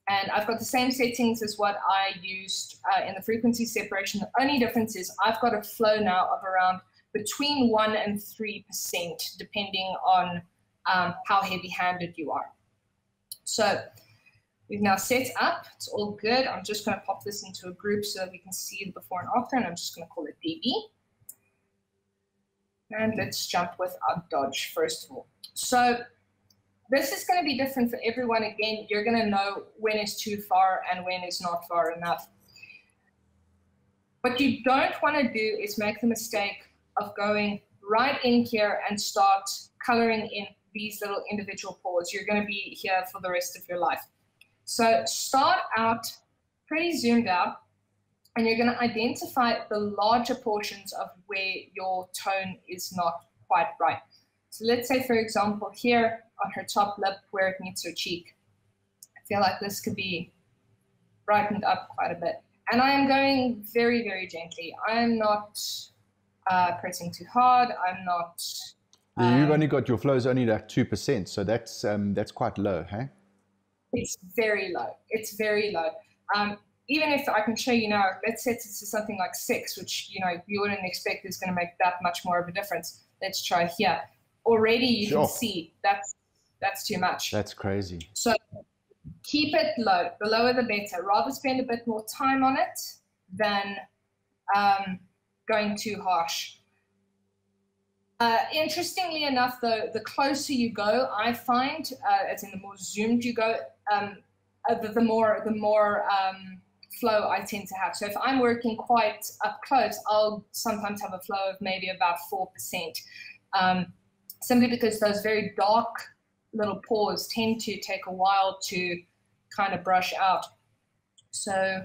and I've got the same settings as what I used uh, in the frequency separation. The only difference is I've got a flow now of around between one and three percent, depending on um, how heavy-handed you are. So we've now set up. It's all good. I'm just going to pop this into a group so that we can see the before and after, and I'm just going to call it D B. And let's jump with our dodge first of all. So this is going to be different for everyone. Again, you're going to know when it's too far and when it's not far enough. What you don't want to do is make the mistake of going right in here and start coloring in these little individual pores. You're going to be here for the rest of your life. So start out pretty zoomed out, and you're going to identify the larger portions of where your tone is not quite right. So let's say, for example, here on her top lip where it meets her cheek. I feel like this could be brightened up quite a bit. And I am going very, very gently. I'm not uh, pressing too hard. I'm not... Um, You've only got your flows only like two percent, so that's, um, that's quite low, hey? It's very low. It's very low. Um, even if I can show you now, let's set it to something like six, which, you know, you wouldn't expect is going to make that much more of a difference. Let's try here. Already you sure. can see that's that's too much. That's crazy. So keep it low. The lower the better. Rather spend a bit more time on it than um, going too harsh. Uh, interestingly enough, though, the closer you go, I find, uh, as in the more zoomed you go, um, uh, the, the more the more um, flow I tend to have. So if I'm working quite up close, I'll sometimes have a flow of maybe about four percent. Um, Simply because those very dark little pores tend to take a while to kind of brush out. So,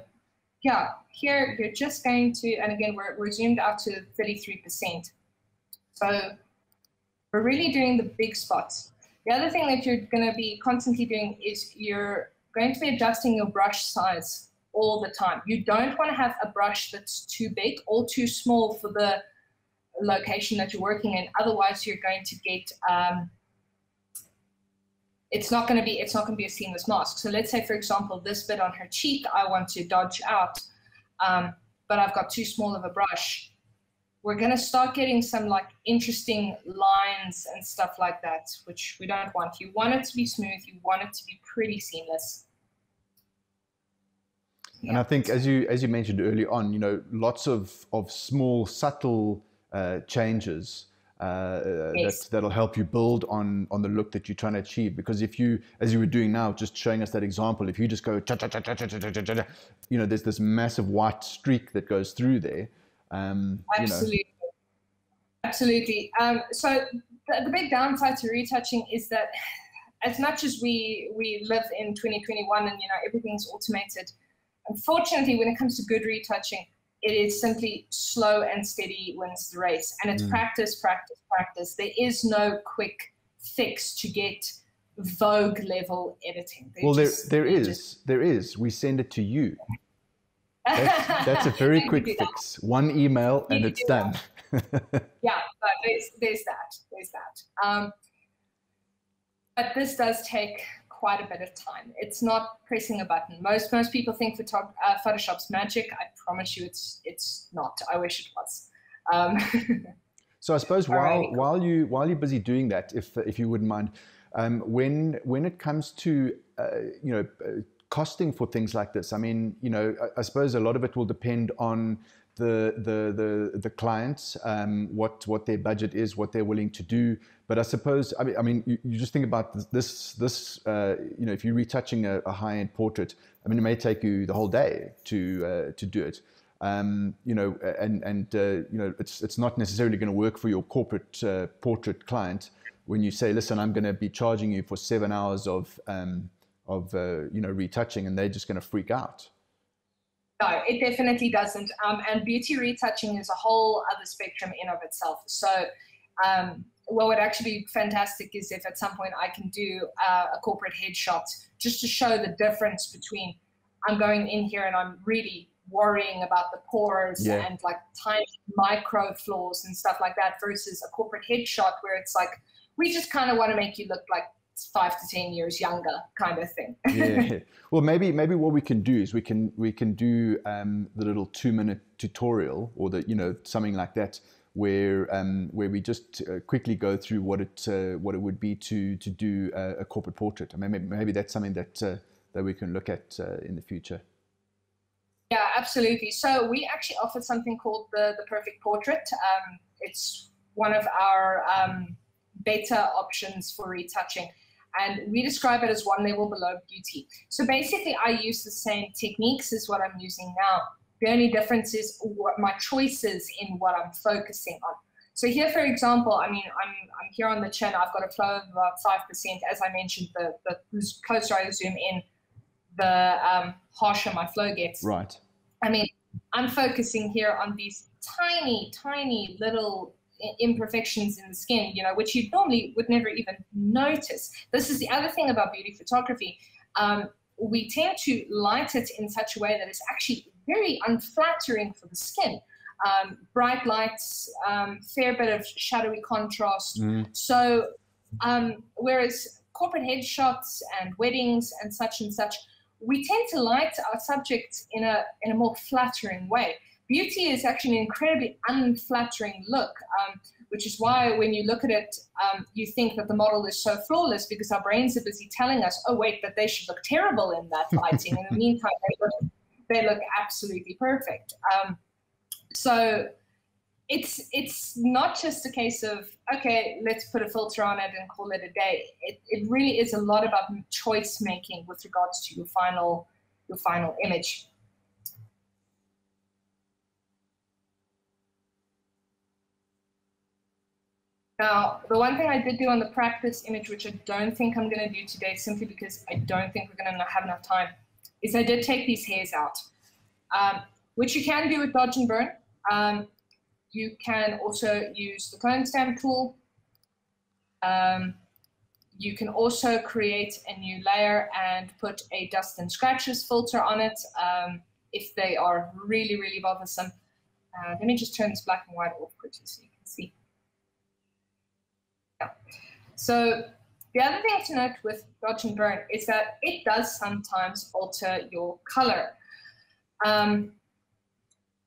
yeah, here you're just going to, and again, we're, we're zoomed out to thirty-three percent. So we're really doing the big spots. The other thing that you're going to be constantly doing is you're going to be adjusting your brush size all the time. You don't want to have a brush that's too big or too small for the location that you're working in, otherwise you're going to get um it's not going to be it's not going to be a seamless mask. So let's say, for example, this bit on her cheek I want to dodge out, um but I've got too small of a brush. We're going to start getting some like interesting lines and stuff like that, which we don't want. You want it to be smooth, you want it to be pretty seamless. Yeah. And I think as you as you mentioned early on, you know, lots of of small subtle Uh, changes uh, yes. that, that'll help you build on on the look that you're trying to achieve. Because if you, as you were doing now, just showing us that example, if you just go cha cha cha cha cha cha cha cha, you know, there's this massive white streak that goes through there. Um, absolutely, you know. absolutely. Um, so the, the big downside to retouching is that, as much as we we live in twenty twenty-one and you know everything's automated, unfortunately, when it comes to good retouching, it is simply slow and steady wins the race. And it's mm. practice, practice, practice. There is no quick fix to get Vogue level editing. They're well, just, there, there is. Just... There is. We send it to you. That's, that's a very quick fix. That. One email and you it's do done. Yeah, but there's, there's that. There's that. Um, but this does take quite a bit of time. It's not pressing a button. Most most people think photog uh, Photoshop's magic. I promise you, it's it's not. I wish it was. Um, so I suppose while right. while you while you're busy doing that, if if you wouldn't mind, um, when when it comes to uh, you know uh, costing for things like this, I mean, you know, I, I suppose a lot of it will depend on the the the, the clients, um, what what their budget is, what they're willing to do. But I suppose, I mean, I mean you, you just think about this, this, this uh, you know, if you're retouching a, a high-end portrait, I mean, it may take you the whole day to, uh, to do it, um, you know, and, and uh, you know, it's, it's not necessarily going to work for your corporate uh, portrait client when you say, listen, I'm going to be charging you for seven hours of, um, of uh, you know, retouching, and they're just going to freak out. No, it definitely doesn't. Um, and beauty retouching is a whole other spectrum in of itself. So... Um, what would actually be fantastic is if at some point I can do uh, a corporate headshot just to show the difference between I'm going in here and I'm really worrying about the pores yeah. and like tiny micro flaws and stuff like that versus a corporate headshot where it's like, we just kind of want to make you look like five to ten years younger kind of thing. yeah. Well, maybe maybe what we can do is we can we can do um, the little two minute tutorial or the, you know, something like that where um, where we just uh, quickly go through what it uh, what it would be to to do uh, a corporate portrait. I mean, maybe, maybe that's something that uh, that we can look at uh, in the future. Yeah, absolutely. So we actually offered something called the the Perfect Portrait. Um, it's one of our um, better options for retouching. And we describe it as one level below beauty. So basically, I use the same techniques as what I'm using now. The only difference is what my choices in what I'm focusing on. So here, for example, I mean, I'm, I'm here on the chin. I've got a flow of about five percent. As I mentioned, the, the closer I zoom in, the um, harsher my flow gets. Right. I mean, I'm focusing here on these tiny, tiny little imperfections in the skin, you know, which you normally would never even notice. This is the other thing about beauty photography. Um, we tend to light it in such a way that it's actually very unflattering for the skin. Um, bright lights, um, fair bit of shadowy contrast. Mm. So um, whereas corporate headshots and weddings and such and such, we tend to light our subjects in a, in a more flattering way. Beauty is actually an incredibly unflattering look, um, which is why when you look at it, um, you think that the model is so flawless because our brains are busy telling us, oh, wait, that they should look terrible in that lighting. In the meantime, they look, they look absolutely perfect. Um, so it's, it's not just a case of, okay, let's put a filter on it and call it a day. It, it really is a lot about choice making with regards to your final, your final image. Now, the one thing I did do on the practice image, which I don't think I'm going to do today, simply because I don't think we're going to have enough time, is I did take these hairs out, um, which you can do with dodge and burn. Um, you can also use the clone stamp tool. Um, you can also create a new layer and put a dust and scratches filter on it um, if they are really, really bothersome. Uh, let me just turn this black and white off quickly so you can see. So the other thing to note with dodge and burn is that it does sometimes alter your color. Um,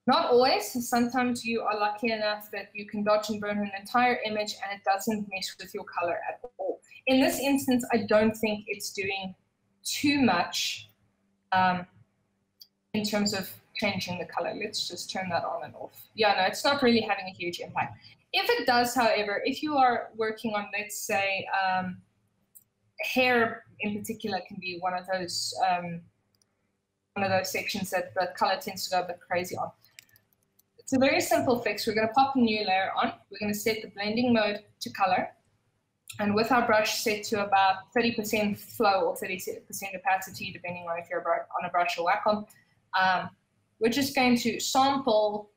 not always. Sometimes you are lucky enough that you can dodge and burn an entire image and it doesn't mess with your color at all. In this instance, I don't think it's doing too much um, in terms of changing the color. Let's just turn that on and off. Yeah, no, it's not really having a huge impact. If it does, however, if you are working on, let's say, um, hair in particular can be one of those um, one of those sections that the color tends to go a bit crazy on. It's a very simple fix. We're going to pop a new layer on. We're going to set the blending mode to color. And with our brush set to about thirty percent flow or thirty percent opacity, depending on if you're on a brush or Wacom, um, we're just going to sample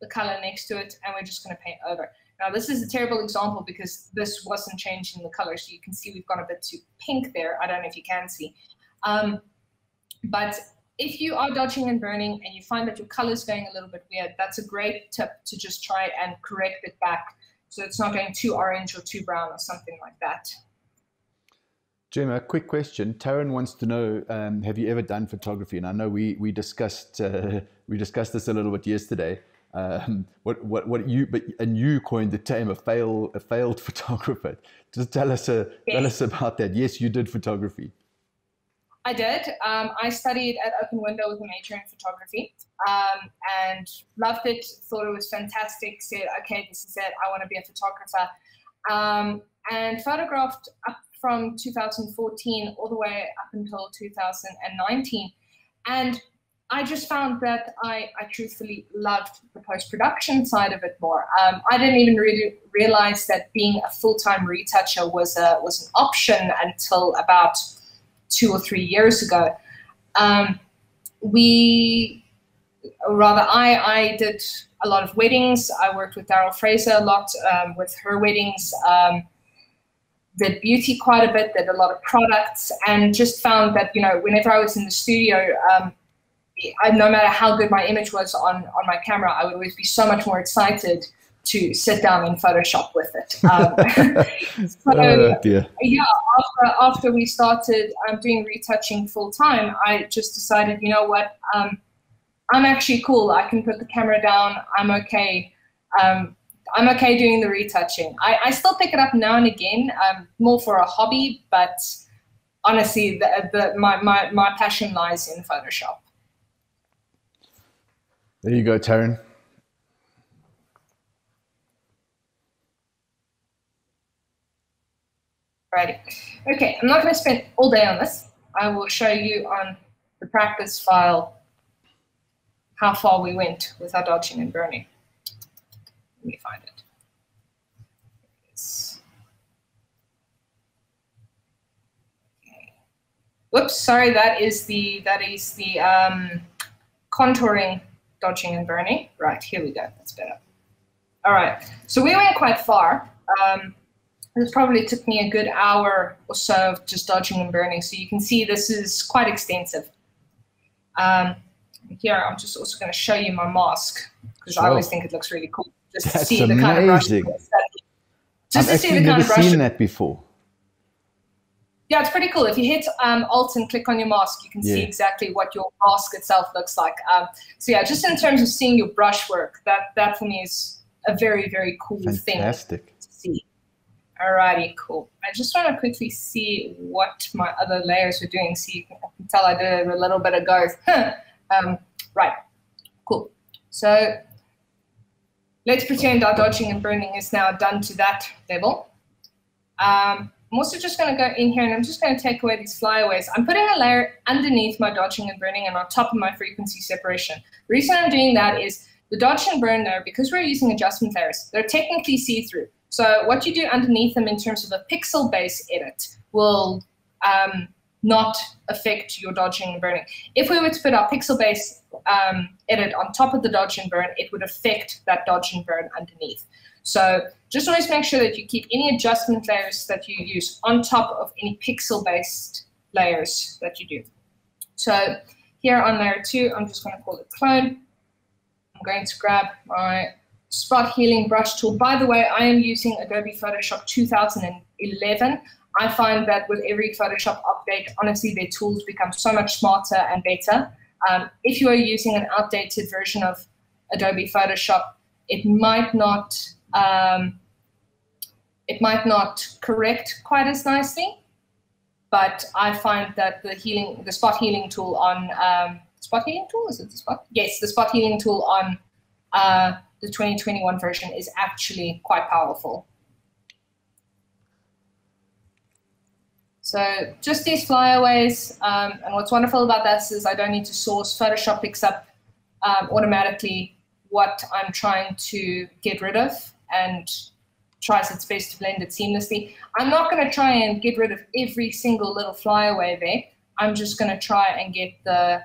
the color next to it, and we're just going to paint over. Now, this is a terrible example because this wasn't changing the color, so you can see we've gone a bit too pink there. I don't know if you can see. Um, but if you are dodging and burning and you find that your color is going a little bit weird, that's a great tip to just try and correct it back so it's not going too orange or too brown or something like that. Gemma, quick question. Taryn wants to know, um, have you ever done photography? And I know we, we, discussed, uh, we discussed this a little bit yesterday. Um, what, what, what you, but and you coined the term a fail, a failed photographer. Just tell us, a, yes. tell us about that. Yes, you did photography. I did. Um, I studied at Open Window with a major in photography, um, and loved it. Thought it was fantastic. Said, okay, this is it. I want to be a photographer. Um, and photographed up from two thousand fourteen all the way up until two thousand nineteen, and I just found that I, I truthfully loved the post-production side of it more. Um, I didn't even really realize that being a full-time retoucher was a was an option until about two or three years ago. Um, we or rather I, I did a lot of weddings. I worked with Daryl Fraser a lot um, with her weddings, um, did beauty quite a bit, did a lot of products, and just found that, you know, whenever I was in the studio, um, I, no matter how good my image was on, on my camera, I would always be so much more excited to sit down in Photoshop with it. Um, so, oh, dear. Yeah, after, after we started um, doing retouching full time, I just decided, you know what, um, I'm actually cool. I can put the camera down. I'm okay. Um, I'm okay doing the retouching. I, I still pick it up now and again, um, more for a hobby, but honestly, the, the, my, my, my passion lies in Photoshop. There you go, Taryn. Alrighty. Okay, I'm not going to spend all day on this. I will show you on the practice file how far we went with our dodging and burning. Let me find it. Yes. Okay. Whoops, sorry, that is the that is the um, contouring, dodging and burning. Right, here we go, that's better. All right, so we went quite far. Um, this probably took me a good hour or so of just dodging and burning. So you can see this is quite extensive. Um, here, I'm just also going to show you my mask, because sure. I always think it looks really cool. Just That's to see amazing. the kind of brush. Just I've to see the kind of brush. I've seen that before. Yeah, it's pretty cool. If you hit um, Alt and click on your mask, you can yeah. see exactly what your mask itself looks like. Um, so yeah, just in terms of seeing your brush work, that, that for me is a very, very cool Fantastic. thing to see. Alrighty, cool. I just want to quickly see what my other layers were doing. So you can, I can tell I did a little bit ago. um, right, cool. So let's pretend our dodging and burning is now done to that level. Um, I'm also just going to go in here and I'm just going to take away these flyaways. I'm putting a layer underneath my dodging and burning and on top of my frequency separation. The reason I'm doing that is the dodge and burn layer, because we're using adjustment layers, they're technically see-through. So what you do underneath them in terms of a pixel-based edit will um, not affect your dodging and burning. If we were to put our pixel-based um, edit on top of the dodge and burn, it would affect that dodge and burn underneath. So just always make sure that you keep any adjustment layers that you use on top of any pixel-based layers that you do. So here on layer two, I'm just going to call it clone. I'm going to grab my Spot Healing brush tool. By the way, I am using Adobe Photoshop two thousand eleven. I find that with every Photoshop update, honestly, their tools become so much smarter and better. Um, if you are using an outdated version of Adobe Photoshop, it might not um, it might not correct quite as nicely. But I find that the healing, the Spot Healing tool on um, Spot Healing tool is it the Spot? Yes, the Spot Healing tool on uh, the twenty twenty-one version is actually quite powerful. So just these flyaways, um, and what's wonderful about this is I don't need to source. Photoshop picks up um, automatically what I'm trying to get rid of and tries its best to blend it seamlessly. I'm not going to try and get rid of every single little flyaway there. I'm just going to try and get the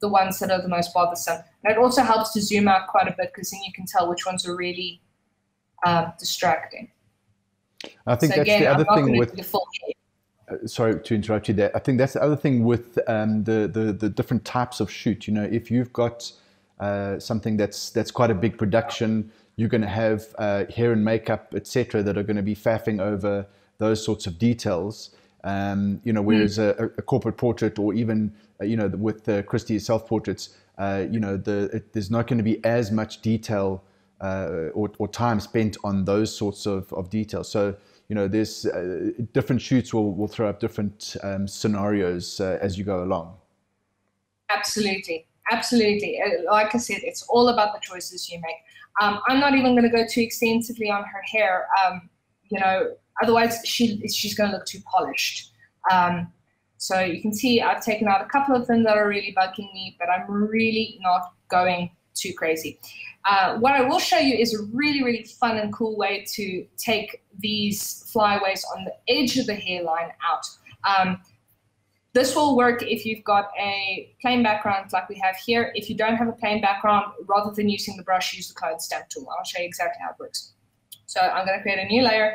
the ones that are the most bothersome. And it also helps to zoom out quite a bit, because then you can tell which ones are really um, distracting. I think so that's again, the other thing with, uh, sorry to interrupt you there. I think that's the other thing with um, the, the, the different types of shoot. You know, if you've got uh, something that's, that's quite a big production, you're going to have uh, hair and makeup, et cetera, that are going to be faffing over those sorts of details. Um, you know, whereas mm. a, a corporate portrait, or even, uh, you know, with uh, Christie's self-portraits, uh, you know, the, it, there's not going to be as much detail uh, or, or time spent on those sorts of, of details. So, you know, there's uh, different shoots will, will throw up different um, scenarios uh, as you go along. Absolutely. Absolutely. Like I said, it's all about the choices you make. Um, I'm not even going to go too extensively on her hair, um, you know, otherwise, she, she's going to look too polished. Um, so you can see I've taken out a couple of them that are really bugging me, but I'm really not going too crazy. Uh, what I will show you is a really, really fun and cool way to take these flyaways on the edge of the hairline out. Um, This will work if you've got a plain background like we have here. If you don't have a plain background, rather than using the brush, use the cloud stamp tool. I'll show you exactly how it works. So I'm going to create a new layer,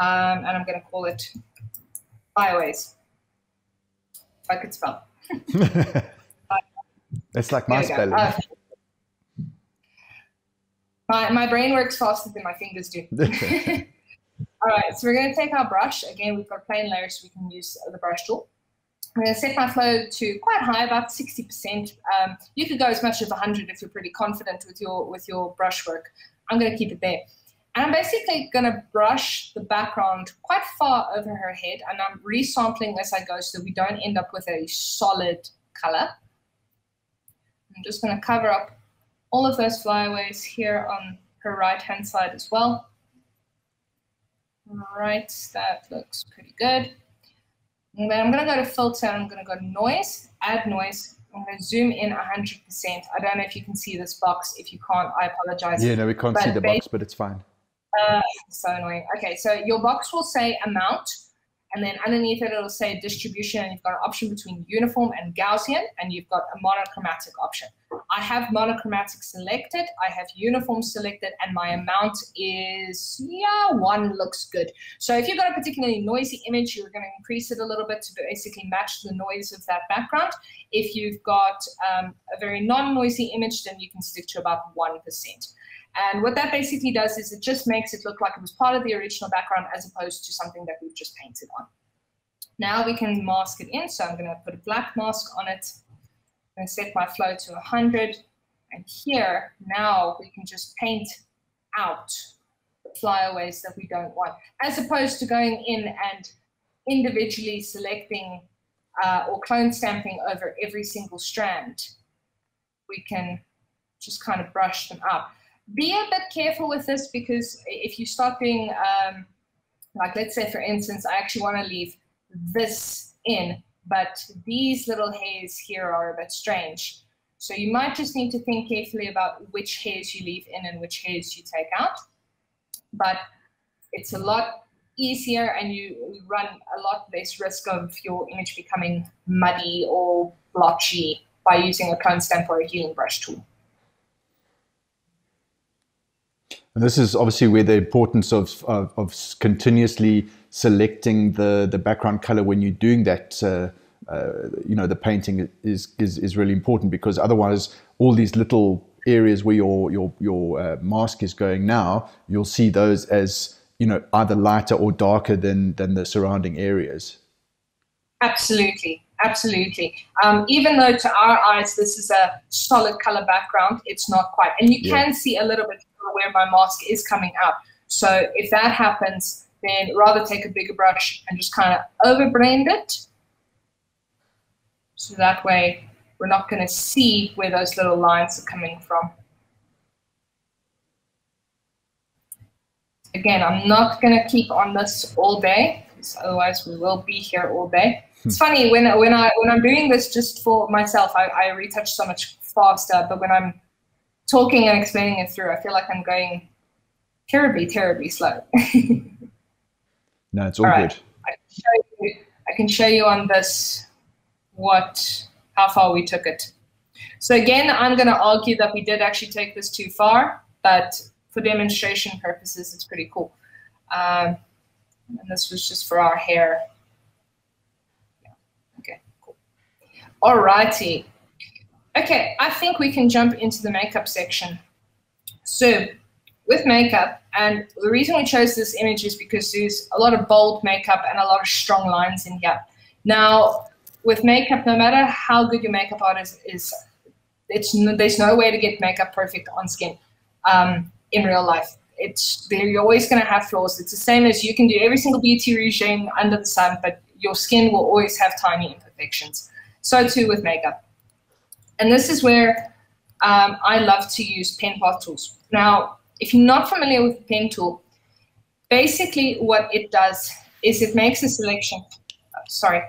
um, and I'm going to call it Byways. If I could spell. It's like my spelling. Uh, my, my brain works faster than my fingers do. All right, so we're going to take our brush. Again, we've got plain layers, so we can use the brush tool. I'm going to set my flow to quite high, about sixty percent. Um, you could go as much as one hundred if you're pretty confident with your with your brush work. I'm going to keep it there. And I'm basically going to brush the background quite far over her head, and I'm resampling as I go so we don't end up with a solid color. I'm just going to cover up all of those flyaways here on her right-hand side as well. All right, that looks pretty good. And then I'm going to go to filter, and I'm going to go noise, add noise. I'm going to zoom in one hundred percent. I don't know if you can see this box. If you can't, I apologize. Yeah, no, we can't but see the box, but it's fine. Uh, so annoying. Okay, so your box will say amount, and then underneath it, it'll say distribution, and you've got an option between uniform and Gaussian, and you've got a monochromatic option. I have monochromatic selected, I have uniform selected, and my amount is, yeah, one looks good. So if you've got a particularly noisy image, you're going to increase it a little bit to basically match the noise of that background. If you've got um, a very non-noisy image, then you can stick to about one percent. And what that basically does is it just makes it look like it was part of the original background as opposed to something that we've just painted on. Now we can mask it in, so I'm going to put a black mask on it. I'm going to set my flow to one hundred. And here, now we can just paint out the flyaways that we don't want, as opposed to going in and individually selecting uh, or clone stamping over every single strand. We can just kind of brush them up. Be a bit careful with this, because if you start doing, um, like let's say for instance, I actually want to leave this in, but these little hairs here are a bit strange. So you might just need to think carefully about which hairs you leave in and which hairs you take out. But it's a lot easier, and you run a lot less risk of your image becoming muddy or blotchy by using a clone stamp or a healing brush tool. And this is obviously where the importance of, of, of continuously selecting the, the background color when you're doing that, uh, uh, you know, the painting is, is, is really important, because otherwise all these little areas where your, your, your uh, mask is going now, you'll see those as, you know, either lighter or darker than, than the surrounding areas. Absolutely. Absolutely. Um, even though to our eyes this is a solid color background, it's not quite. And you yeah. can see a little bit where my mask is coming out. So if that happens, then rather take a bigger brush and just kind of overblend it. So that way we're not going to see where those little lines are coming from. Again, I'm not going to keep on this all day, because otherwise we will be here all day. It's funny, when when I when I'm doing this just for myself, I, I retouch so much faster. But when I'm talking and explaining it through, I feel like I'm going terribly, terribly slow. No, it's all, all right. good. I can show you, I can show you on this what how far we took it. So again, I'm going to argue that we did actually take this too far, but for demonstration purposes, it's pretty cool. Um, and this was just for our hair. Alrighty. Okay, I think we can jump into the makeup section. So, with makeup, and the reason we chose this image is because there's a lot of bold makeup and a lot of strong lines in here. Now, with makeup, no matter how good your makeup artist is, it's no, there's no way to get makeup perfect on skin um, in real life. It's, you're always going to have flaws. It's the same as you can do every single beauty regime under the sun, but your skin will always have tiny imperfections. So too with makeup. And this is where um, I love to use pen path tools. Now, if you're not familiar with the pen tool, basically what it does is it makes a selection, sorry,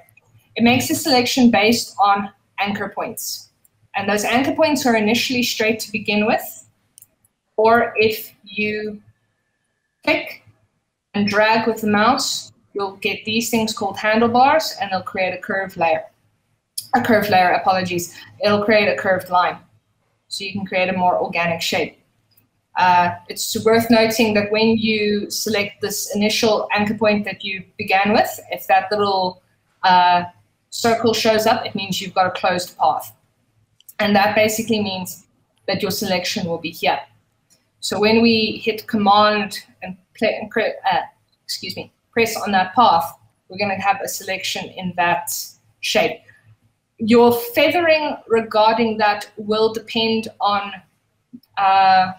it makes a selection based on anchor points. And those anchor points are initially straight to begin with, or if you click and drag with the mouse, you'll get these things called handlebars, and they'll create a curved layer. a curved layer, apologies, it'll create a curved line. So you can create a more organic shape. Uh, it's worth noting that when you select this initial anchor point that you began with, if that little uh, circle shows up, it means you've got a closed path. And that basically means that your selection will be here. So when we hit command and, play and uh, excuse me, press on that path, we're going to have a selection in that shape. Your feathering regarding that will depend on uh,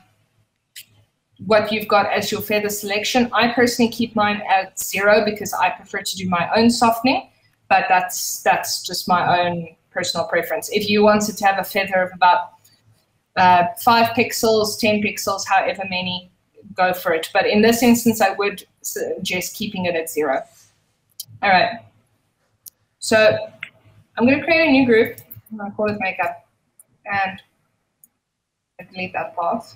what you've got as your feather selection. I personally keep mine at zero because I prefer to do my own softening, but that's, that's just my own personal preference. If you wanted to have a feather of about uh, five pixels, ten pixels, however many, go for it. But in this instance, I would suggest keeping it at zero. All right. So I'm going to create a new group. I'm going to call it makeup, and I delete that path.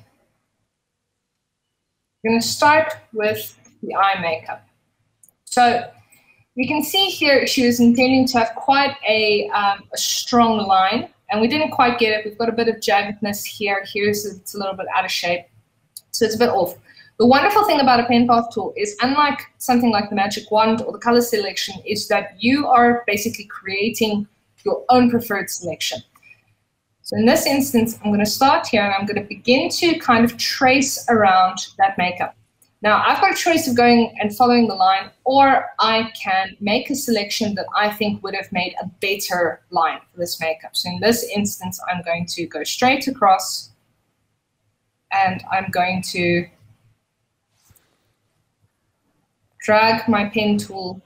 I'm going to start with the eye makeup. So we can see here she was intending to have quite a, um, a strong line, and we didn't quite get it. We've got a bit of jaggedness here. Here's it's a little bit out of shape, so it's a bit off. The wonderful thing about a pen path tool is, unlike something like the magic wand or the color selection, is that you are basically creating your own preferred selection. So in this instance, I'm going to start here, and I'm going to begin to kind of trace around that makeup. Now, I've got a choice of going and following the line, or I can make a selection that I think would have made a better line for this makeup. So in this instance, I'm going to go straight across, and I'm going to drag my pen tool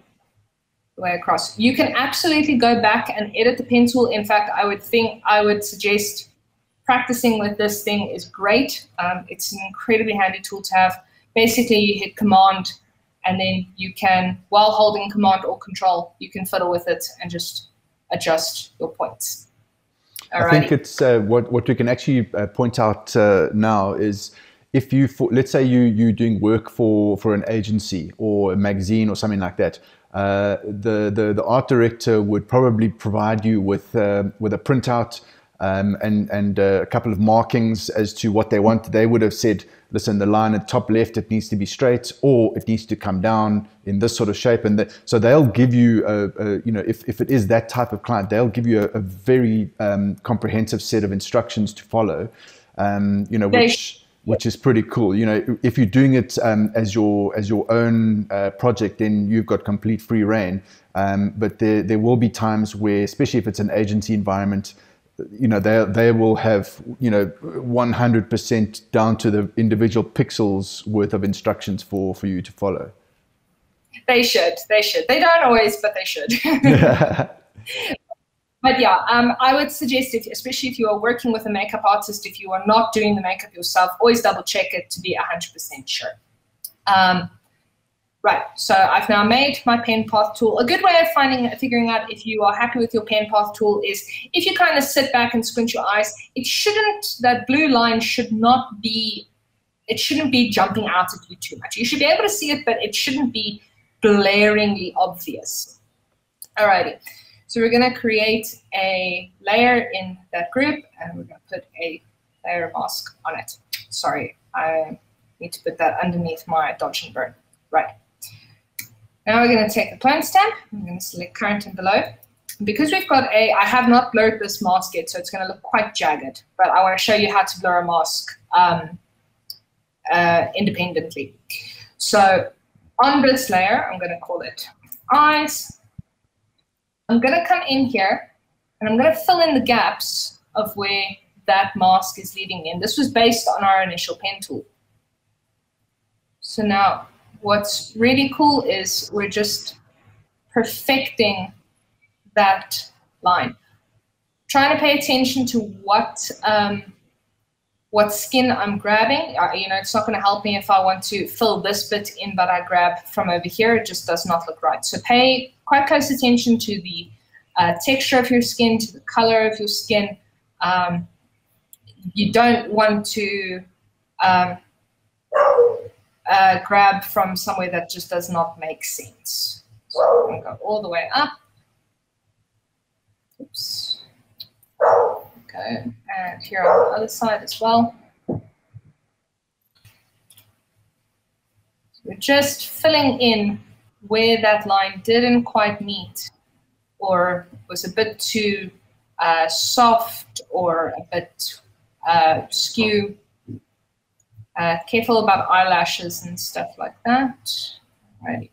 the way across. You can absolutely go back and edit the pen tool. In fact, I would think I would suggest practicing with this thing is great. Um, it's an incredibly handy tool to have. Basically, you hit command, and then you can, while holding command or control, you can fiddle with it and just adjust your points. Alrighty. I think it's uh, what what we can actually uh, point out uh, now is, if you, for, let's say you, you're doing work for, for an agency or a magazine or something like that, uh, the, the, the art director would probably provide you with, uh, with a printout um, and, and uh, a couple of markings as to what they want. They would have said, listen, the line at top left, it needs to be straight, or it needs to come down in this sort of shape. And the, so they'll give you, a, a, you know, if, if it is that type of client, they'll give you a, a very um, comprehensive set of instructions to follow, um, you know, which... which is pretty cool. You know, if you're doing it um, as your as your own uh, project, then you've got complete free reign. Um, but there there will be times where, especially if it's an agency environment, you know, they they will have, you know, one hundred percent down to the individual pixels worth of instructions for for you to follow. They should. They should. They don't always, but they should. But yeah, um, I would suggest, if, especially if you are working with a makeup artist, if you are not doing the makeup yourself, always double check it to be one hundred percent sure. Um, right, so I've now made my pen path tool. A good way of finding, figuring out if you are happy with your pen path tool is, if you kind of sit back and squint your eyes, it shouldn't, that blue line should not be, it shouldn't be jumping out at you too much. You should be able to see it, but it shouldn't be glaringly obvious. Alrighty. So we're going to create a layer in that group, and we're going to put a layer mask on it. Sorry, I need to put that underneath my dodge and burn. Right. Now we're going to take the clone stamp. I'm going to select current and below. Because we've got a, I have not blurred this mask yet, so it's going to look quite jagged, but I want to show you how to blur a mask um, uh, independently. So on this layer, I'm going to call it eyes. I'm going to come in here, and I'm going to fill in the gaps of where that mask is leading in. This was based on our initial pen tool. So now what's really cool is we're just perfecting that line. Trying to pay attention to what, um, what skin I'm grabbing. Uh, you know, it's not going to help me if I want to fill this bit in, but I grab from over here. It just does not look right. So pay quite close attention to the uh, texture of your skin, to the color of your skin. Um, you don't want to um, uh, grab from somewhere that just does not make sense. So I'm going to go all the way up. Oops. and here on the other side as well. So just filling in where that line didn't quite meet, or was a bit too uh, soft, or a bit uh, skew. Uh, careful about eyelashes and stuff like that. Alrighty.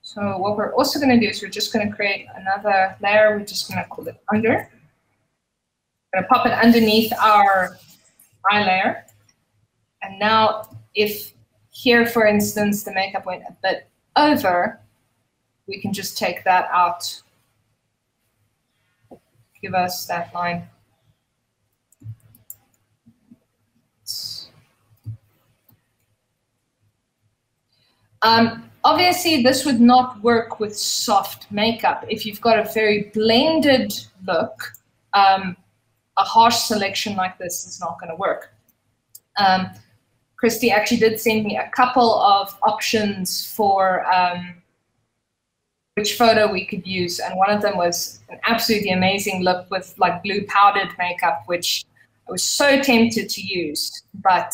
So what we're also going to do is we're just going to create another layer. We're just going to call it under. We're going to pop it underneath our eye layer. And now if here, for instance, the makeup went a bit over, we can just take that out. Give us that line. Um, obviously, this would not work with soft makeup. If you've got a very blended look, um, a harsh selection like this is not going to work. Um, Christy actually did send me a couple of options for um, which photo we could use, and one of them was an absolutely amazing look with like blue powdered makeup, which I was so tempted to use, but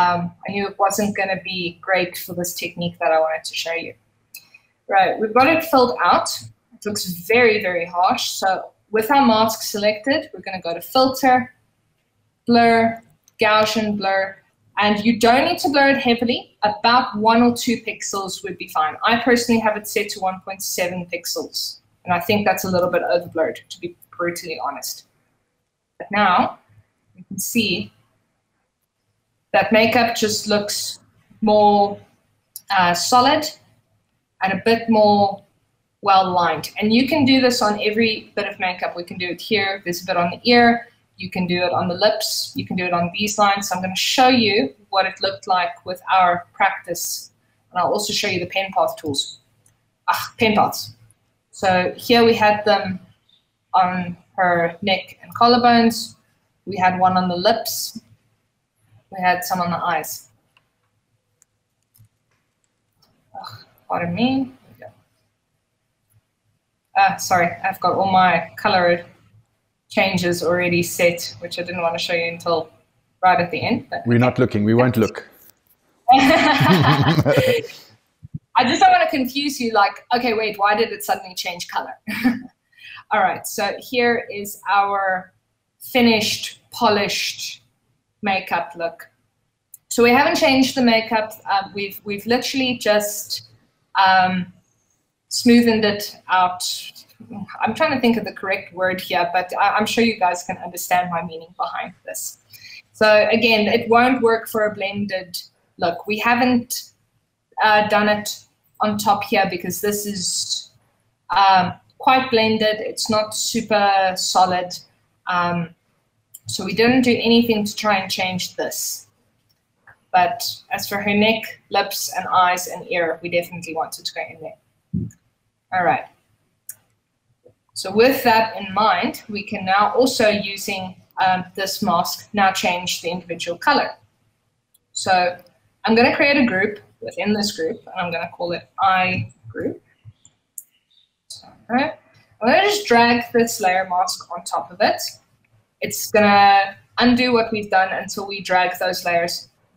Um, I knew it wasn't going to be great for this technique that I wanted to show you. Right, we've got it filled out. It looks very, very harsh. So with our mask selected, we're going to go to Filter, Blur, Gaussian Blur. And you don't need to blur it heavily. About one or two pixels would be fine. I personally have it set to one point seven pixels. And I think that's a little bit over blurred, to be brutally honest. But now you can see that makeup just looks more uh, solid and a bit more well-lined. And you can do this on every bit of makeup. We can do it here. There's a bit on the ear. You can do it on the lips. You can do it on these lines. So I'm going to show you what it looked like with our practice. And I'll also show you the pen path tools. Ah, pen paths. So here we had them on her neck and collarbones. We had one on the lips. We had some on the eyes. Oh, pardon me. There we go. Ah, sorry, I've got all my color changes already set, which I didn't want to show you until right at the end. But we're not looking. We won't look. I just don't want to confuse you. Like, okay, wait, why did it suddenly change color? All right. So here is our finished, polished makeup look. So we haven't changed the makeup. Uh, we've we've literally just um, smoothened it out. I'm trying to think of the correct word here, but I, I'm sure you guys can understand my meaning behind this. So again, it won't work for a blended look. We haven't uh, done it on top here because this is um, quite blended. It's not super solid. Um, So we didn't do anything to try and change this. But as for her neck, lips, and eyes, and ear, we definitely wanted to go in there. All right. So with that in mind, we can now also, using um, this mask, now change the individual color. So I'm going to create a group within this group, and I'm going to call it Eye Group. All right. I'm going to just drag this layer mask on top of it. It's going to undo what we've done until we drag those layers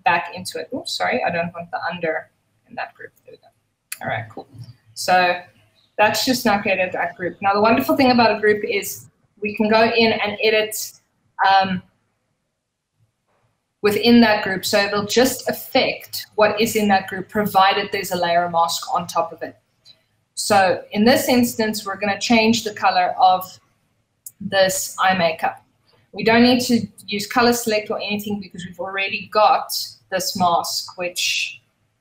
back into it. Oops, sorry, I don't want the under in that group. There we go. All right, cool. So that's just now created that group. Now, the wonderful thing about a group is we can go in and edit um, within that group. So it'll just affect what is in that group, provided there's a layer mask on top of it. So in this instance, we're going to change the color of this eye makeup. We don't need to use color select or anything because we've already got this mask, which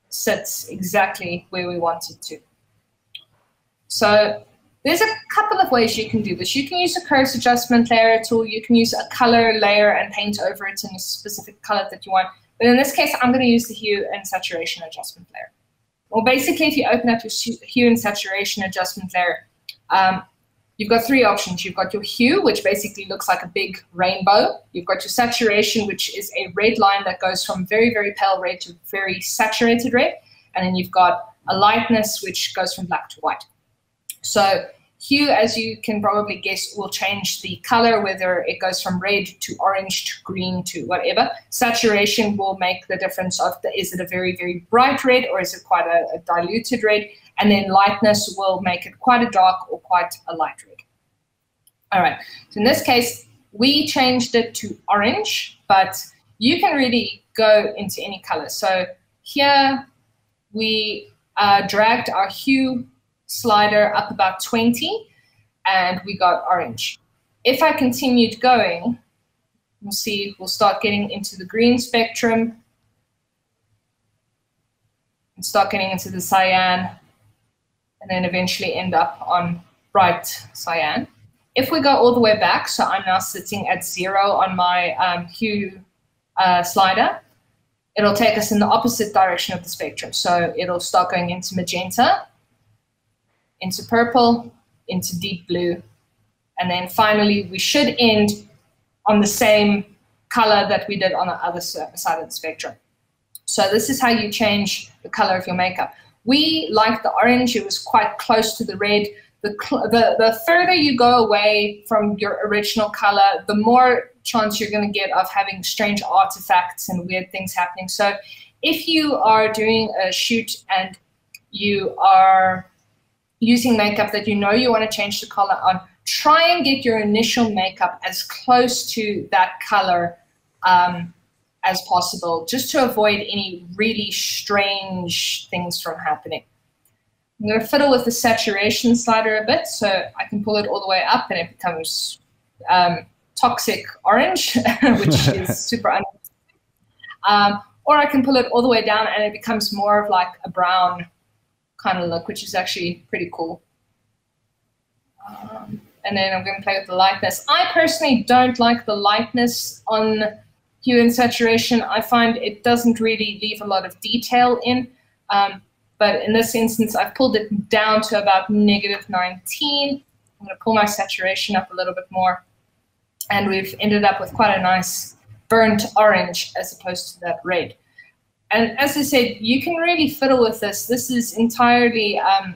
sits exactly where we want it to. So there's a couple of ways you can do this. You can use a curves adjustment layer tool. You can use a color layer and paint over it in a specific color that you want. But in this case, I'm going to use the hue and saturation adjustment layer. Well, basically, if you open up your hue and saturation adjustment layer, um, you've got three options. You've got your hue, which basically looks like a big rainbow. You've got your saturation, which is a red line that goes from very, very pale red to very saturated red. And then you've got a lightness, which goes from black to white. So Hue, as you can probably guess, will change the color, whether it goes from red to orange to green to whatever. Saturation will make the difference of the, is it a very, very bright red or is it quite a, a diluted red? And then lightness will make it quite a dark or quite a light red. All right, so in this case, we changed it to orange, but you can really go into any color. So here we uh, dragged our hue slider up about twenty and we got orange. If I continued going, we'll see, we'll start getting into the green spectrum and start getting into the cyan and then eventually end up on bright cyan. If we go all the way back, so I'm now sitting at zero on my um, hue uh, slider, it'll take us in the opposite direction of the spectrum. So it'll start going into magenta, into purple, into deep blue, and then finally we should end on the same color that we did on the other side of the spectrum. So this is how you change the color of your makeup. We liked the orange, it was quite close to the red. The, the, the further you go away from your original color, the more chance you're going to get of having strange artifacts and weird things happening. So if you are doing a shoot and you are using makeup that you know you want to change the color on, try and get your initial makeup as close to that color um, as possible, just to avoid any really strange things from happening. I'm going to fiddle with the saturation slider a bit, so I can pull it all the way up and it becomes um, toxic orange, which is super unnecessary. Um, or I can pull it all the way down and it becomes more of like a brown kind of look, which is actually pretty cool. Um, and then I'm going to play with the lightness. I personally don't like the lightness on hue and saturation. I find it doesn't really leave a lot of detail in. Um, But in this instance, I've pulled it down to about negative nineteen. I'm going to pull my saturation up a little bit more. And we've ended up with quite a nice burnt orange as opposed to that red. And as I said, you can really fiddle with this. This is entirely um,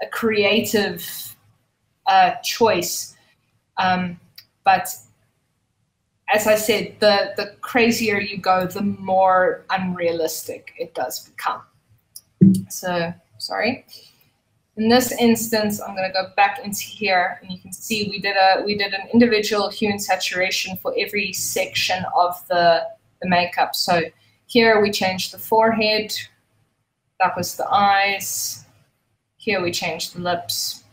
a creative uh, choice. Um, but as I said, the, the crazier you go, the more unrealistic it does become. So, sorry. In this instance, I'm going to go back into here, and you can see we did a we did an individual hue and saturation for every section of the the makeup. So here we changed the forehead. That was the eyes. Here we changed the lips,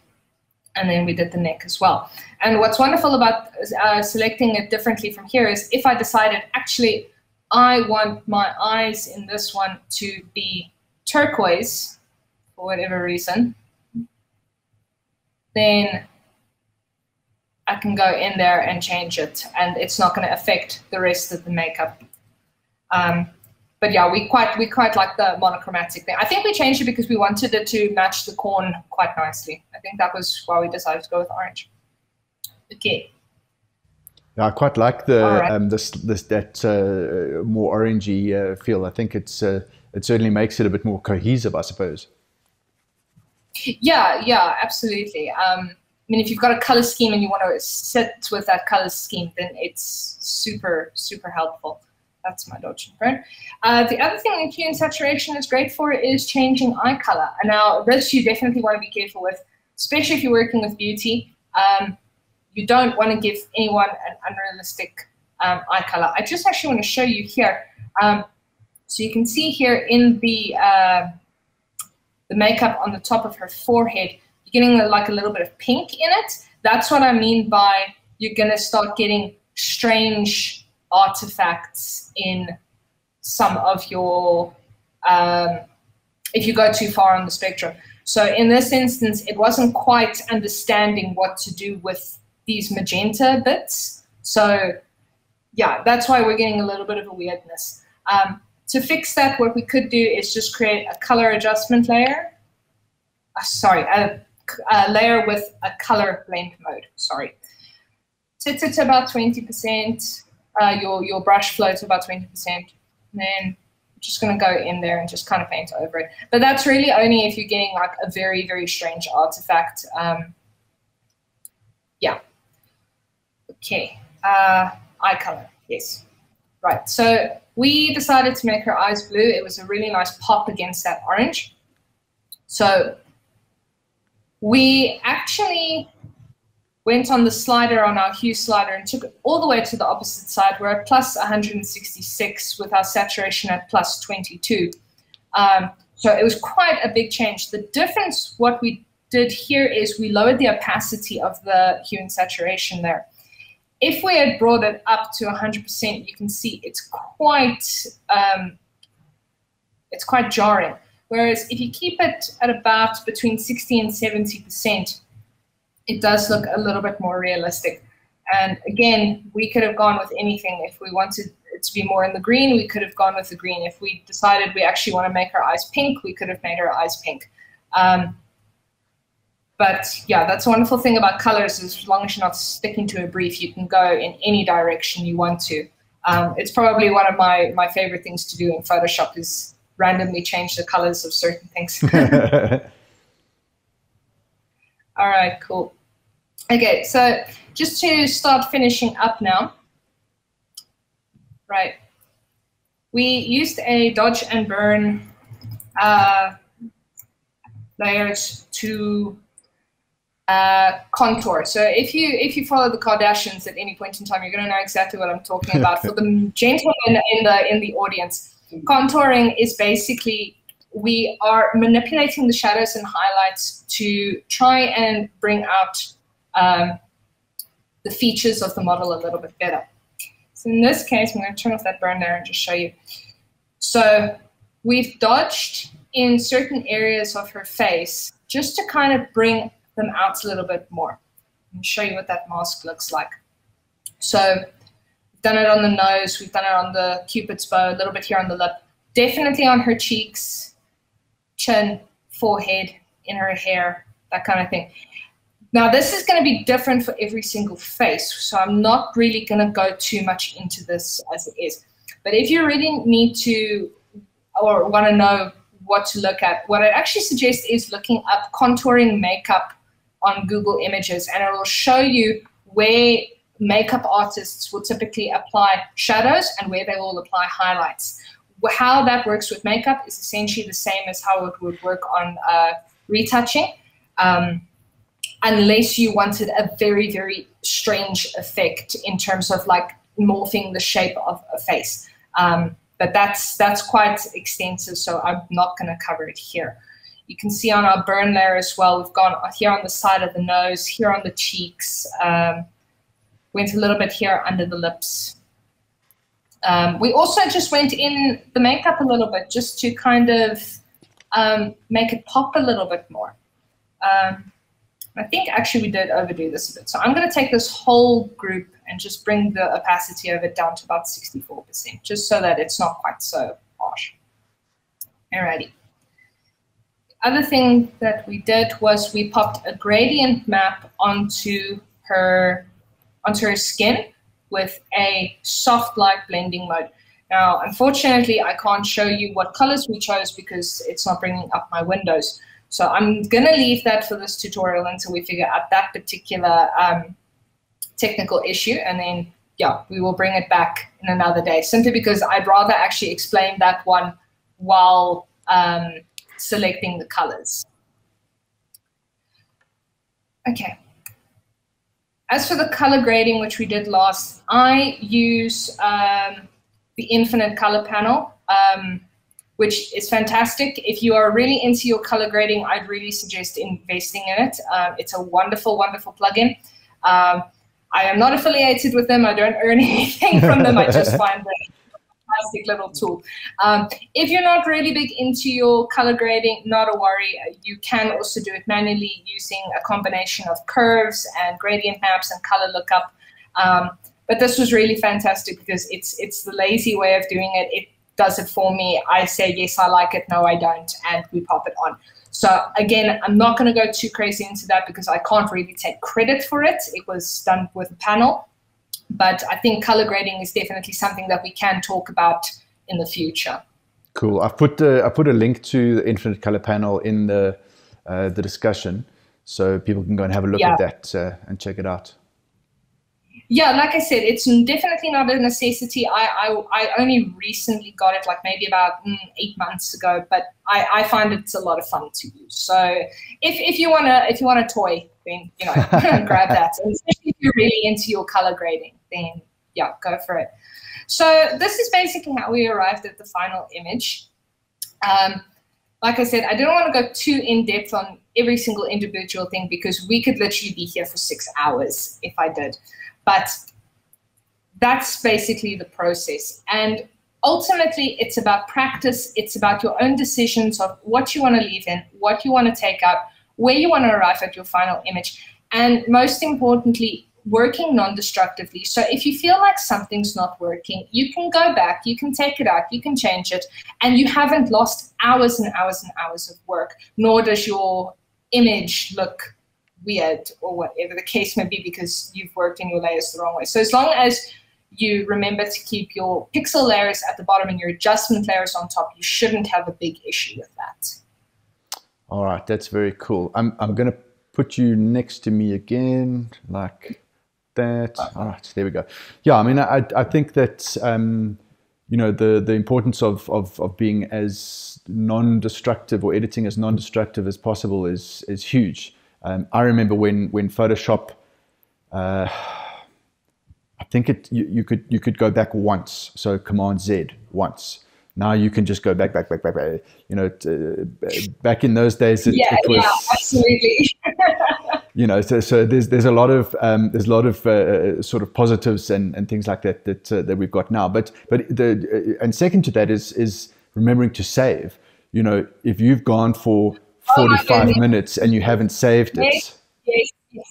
and then we did the neck as well. And what's wonderful about uh, selecting it differently from here is if I decided actually I want my eyes in this one to be turquoise, for whatever reason, then I can go in there and change it, and it's not going to affect the rest of the makeup. Um, but yeah, we quite we quite like the monochromatic thing. I think we changed it because we wanted it to match the corn quite nicely. I think that was why we decided to go with orange. Okay. Yeah, I quite like the right. um, this this that uh, more orangey uh, feel. I think it's. Uh, It certainly makes it a bit more cohesive, I suppose. Yeah, yeah, absolutely. Um, I mean, if you've got a color scheme and you want to sit with that color scheme, then it's super, super helpful. That's my Dodge and Burn. Uh, the other thing that hue and saturation is great for is changing eye color. And now, this you definitely want to be careful with, especially if you're working with beauty. Um, you don't want to give anyone an unrealistic um, eye color. I just actually want to show you here. Um, So you can see here in the uh, the makeup on the top of her forehead, you're getting like a little bit of pink in it. That's what I mean by you're going to start getting strange artifacts in some of your, um, if you go too far on the spectrum. So in this instance, it wasn't quite understanding what to do with these magenta bits. So yeah, that's why we're getting a little bit of a weirdness. Um, To fix that, what we could do is just create a color adjustment layer. Uh, sorry, a, a layer with a color blend mode. Sorry. Set it to about twenty percent, uh, your, your brush flow to about twenty percent. And then I'm just going to go in there and just kind of paint over it. But that's really only if you're getting like a very, very strange artifact. Um, Yeah. Okay. Uh, eye color. Yes. Right. So we decided to make her eyes blue. It was a really nice pop against that orange. So we actually went on the slider, on our hue slider, and took it all the way to the opposite side. We're at plus one hundred sixty-six with our saturation at plus twenty-two. Um, so it was quite a big change. The difference, what we did here is we lowered the opacity of the hue and saturation there. If we had brought it up to one hundred percent, you can see it's quite, um, it's quite jarring. Whereas if you keep it at about between sixty and seventy percent, it does look a little bit more realistic. And again, we could have gone with anything. If we wanted it to be more in the green, we could have gone with the green. If we decided we actually want to make our eyes pink, we could have made our eyes pink. Um, but yeah, that's a wonderful thing about colors, is as long as you're not sticking to a brief, you can go in any direction you want to. Um, it's probably one of my, my favorite things to do in Photoshop, is randomly change the colors of certain things. All right, cool. Okay, so just to start finishing up now, right, we used a dodge and burn uh, layers to uh, contour. So if you if you follow the Kardashians at any point in time, you're going to know exactly what I'm talking about. For the gentlemen in the, in the audience, contouring is basically, we are manipulating the shadows and highlights to try and bring out um, the features of the model a little bit better. So in this case, I'm going to turn off that burn there and just show you. So we've dodged in certain areas of her face just to kind of bring them out a little bit more. I'll show you what that mask looks like. So we've done it on the nose, we've done it on the Cupid's bow, a little bit here on the lip, definitely on her cheeks, chin, forehead, in her hair, that kind of thing. Now this is going to be different for every single face, so I'm not really going to go too much into this as it is. But if you really need to or want to know what to look at, what I'd actually suggest is looking up contouring makeup on Google Images, and it will show you where makeup artists will typically apply shadows and where they will apply highlights. How that works with makeup is essentially the same as how it would work on uh, retouching, um, unless you wanted a very, very strange effect in terms of like morphing the shape of a face. Um, but that's, that's quite extensive, so I'm not going to cover it here. You can see on our burn layer as well, we've gone here on the side of the nose, here on the cheeks, um, went a little bit here under the lips. Um, we also just went in the makeup a little bit just to kind of um, make it pop a little bit more. Um, I think actually we did overdo this a bit. So I'm going to take this whole group and just bring the opacity of it down to about sixty-four percent, just so that it's not quite so harsh. Alrighty. The other thing that we did was we popped a gradient map onto her, onto her skin, with a soft light blending mode. Now, unfortunately, I can't show you what colors we chose because it's not bringing up my windows. So I'm gonna leave that for this tutorial until we figure out that particular um, technical issue, and then, yeah, we will bring it back in another day, simply because I'd rather actually explain that one while um, selecting the colors. Okay. As for the color grading, which we did last, I use um, the Infinite Color Panel, um, which is fantastic. If you are really into your color grading, I'd really suggest investing in it. Um, it's a wonderful, wonderful plugin. Um, I am not affiliated with them. I don't earn anything from them. I just find them a fantastic little tool. Um, if you're not really big into your color grading, not a worry. You can also do it manually using a combination of curves and gradient maps and color lookup. Um, but this was really fantastic because it's it's the lazy way of doing it. It does it for me. I say, yes, I like it. No, I don't. And we pop it on. So again, I'm not going to go too crazy into that because I can't really take credit for it. It was done with a panel. But I think color grading is definitely something that we can talk about in the future. Cool. I've put, uh, I put a link to the Infinite Color Panel in the, uh, the discussion. So people can go and have a look yeah. at that uh, and check it out. Yeah, like I said, it's definitely not a necessity. I, I, I only recently got it, like maybe about mm, eight months ago, but I, I find it's a lot of fun to use. So if, if you want to, if you want a toy, then, you know, grab that. And especially if you're really into your color grading, then yeah, go for it. So this is basically how we arrived at the final image. Um, like I said, I didn't want to go too in depth on every single individual thing because we could literally be here for six hours if I did. But that's basically the process. And ultimately, it's about practice. It's about your own decisions of what you want to leave in, what you want to take out, where you want to arrive at your final image. And most importantly, working non-destructively. So if you feel like something's not working, you can go back, you can take it out, you can change it. And you haven't lost hours and hours and hours of work, nor does your image look weird or whatever the case may be because you've worked in your layers the wrong way. So as long as you remember to keep your pixel layers at the bottom and your adjustment layers on top, you shouldn't have a big issue with that. All right, that's very cool. I'm, I'm going to put you next to me again like that. All right, there we go. Yeah, I mean, I, I think that, um, you know, the, the importance of, of, of being as non-destructive or editing as non-destructive as possible is, is huge. Um, I remember when when Photoshop, uh, I think it you, you could you could go back once, so Command Z once. Now you can just go back back back back back. You know, to, back in those days, it, yeah, it was, yeah, absolutely. You know, so so there's there's a lot of um, there's a lot of uh, sort of positives and, and things like that that uh, that we've got now. But but the and second to that is is remembering to save. You know, if you've gone for forty-five oh minutes and you haven't saved yes, it. Yes,